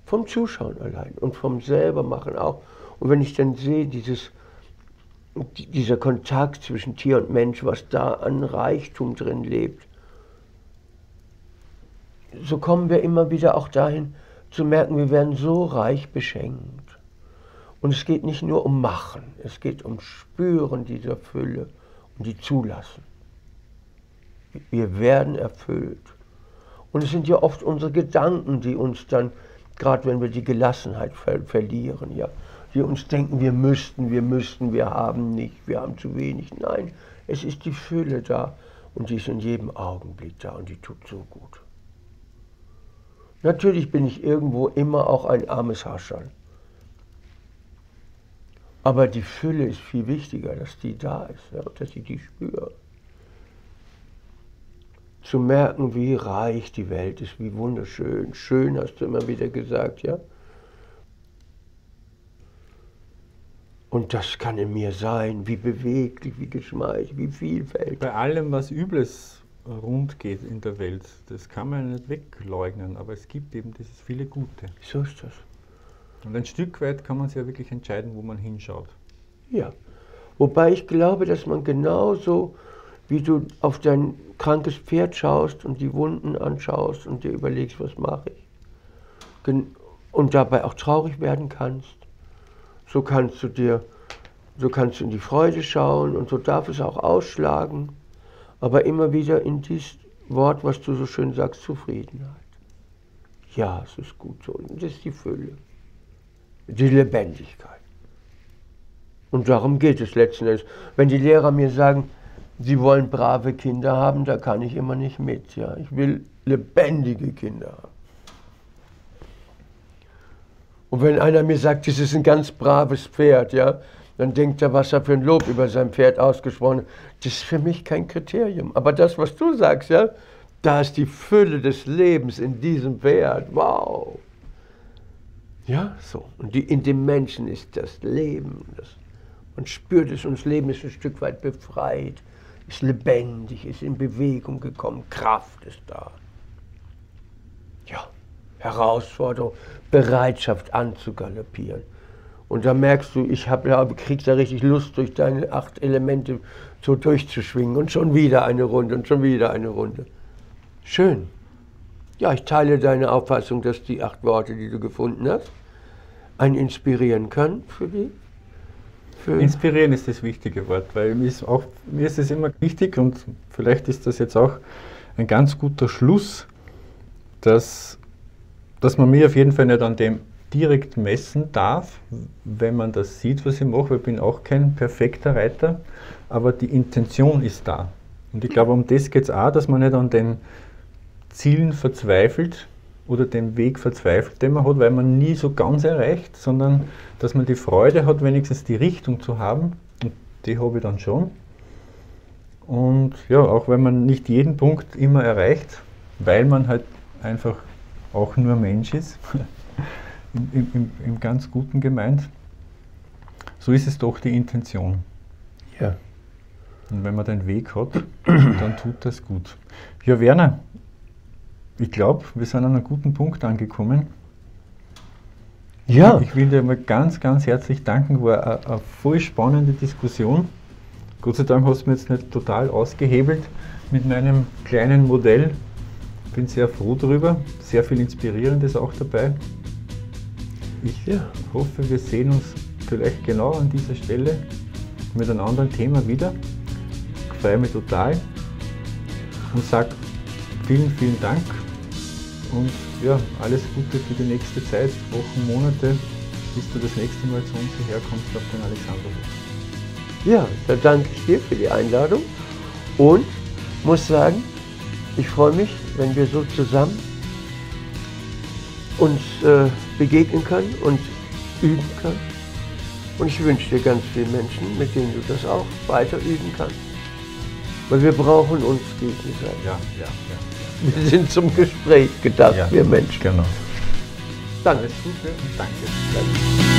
Vom Zuschauen allein und vom Selbermachen auch. Und wenn ich dann sehe, dieses, dieser Kontakt zwischen Tier und Mensch, was da an Reichtum drin lebt, so kommen wir immer wieder auch dahin, zu merken, wir werden so reich beschenkt. Und es geht nicht nur um Machen, es geht um Spüren dieser Fülle und die Zulassen. wir werden erfüllt. Und es sind ja oft unsere Gedanken, die uns dann, gerade wenn wir die Gelassenheit ver verlieren, ja, die uns denken, wir müssten, wir müssten, wir haben nicht, wir haben zu wenig. Nein, es ist die Fülle da und die ist in jedem Augenblick da und die tut so gut. Natürlich bin ich irgendwo immer auch ein armes Hascherl. Aber die Fülle ist viel wichtiger, dass die da ist, ja, dass ich die spüre. Zu merken, wie reich die Welt ist, wie wunderschön. Schön hast du immer wieder gesagt, ja? Und das kann in mir sein, wie beweglich, wie geschmeichelt, wie vielfältig. Bei allem, was Übles rund geht in der Welt, das kann man nicht wegleugnen, aber es gibt eben dieses viele Gute. So ist das. Und ein Stück weit kann man sich ja wirklich entscheiden, wo man hinschaut. Ja, wobei ich glaube, dass man genauso, wie du auf dein krankes Pferd schaust und die Wunden anschaust und dir überlegst, was mache ich, und dabei auch traurig werden kannst, so kannst du dir, so kannst du in die Freude schauen und so darf es auch ausschlagen, aber immer wieder in dieses Wort, was du so schön sagst, Zufriedenheit. Ja, es ist gut so, und das ist die Fülle, die Lebendigkeit. Und darum geht es letzten Endes. Wenn die Lehrer mir sagen, sie wollen brave Kinder haben, da kann ich immer nicht mit. Ja. Ich will lebendige Kinder haben. Und wenn einer mir sagt, das ist ein ganz braves Pferd, ja, dann denkt er, was er für ein Lob über sein Pferd ausgesprochen hat. Das ist für mich kein Kriterium. Aber das, was du sagst, ja, da ist die Fülle des Lebens in diesem Pferd. Wow! Ja, so. Und die, in dem Menschen ist das Leben. Das, man spürt es, und das Leben ist ein Stück weit befreit. Ist lebendig, ist in Bewegung gekommen, Kraft ist da. Ja, Herausforderung, Bereitschaft anzugaloppieren. Und da merkst du, ich hab, ja, krieg da richtig Lust, durch deine acht Elemente so durchzuschwingen und schon wieder eine Runde und schon wieder eine Runde. Schön. Ja, ich teile deine Auffassung, dass die acht Worte, die du gefunden hast, einen inspirieren können für die. Inspirieren ist das wichtige Wort, weil mir ist, auch, mir ist es immer wichtig, und vielleicht ist das jetzt auch ein ganz guter Schluss, dass, dass man mich auf jeden Fall nicht an dem direkt messen darf, wenn man das sieht, was ich mache. Ich bin auch kein perfekter Reiter, aber die Intention ist da. Und ich glaube, um das geht es auch, dass man nicht an den Zielen verzweifelt oder den Weg verzweifelt, den man hat, weil man nie so ganz erreicht, sondern dass man die Freude hat, wenigstens die Richtung zu haben, und die habe ich dann schon. Und ja, auch wenn man nicht jeden Punkt immer erreicht, weil man halt einfach auch nur Mensch ist, im, im, im ganz Guten gemeint, so ist es doch die Intention. Ja. Und wenn man den Weg hat, dann tut das gut. Ja, Werner, ich glaube, wir sind an einem guten Punkt angekommen. Ja. Ich will dir mal ganz, ganz herzlich danken. War eine, eine voll spannende Diskussion. Gott sei Dank hast du mich jetzt nicht total ausgehebelt mit meinem kleinen Modell. Ich bin sehr froh darüber. Sehr viel Inspirierendes auch dabei. Ich ja. hoffe, wir sehen uns vielleicht genau an dieser Stelle mit einem anderen Thema wieder. Ich freue mich total und sage vielen, vielen Dank. Und ja, alles Gute für die nächste Zeit, Wochen, Monate, bis du das nächste Mal zu uns hierher kommst auf den Alexanderhof. Ja, da danke ich dir für die Einladung und muss sagen, ich freue mich, wenn wir so zusammen uns äh, begegnen können und üben können. Und ich wünsche dir ganz viele Menschen, mit denen du das auch weiter üben kannst. Weil wir brauchen uns gegenseitig. Ja, ja, ja. Wir sind zum Gespräch gedacht, ja, wir Menschen. Genau. Danke. Alles Gute und danke. Danke.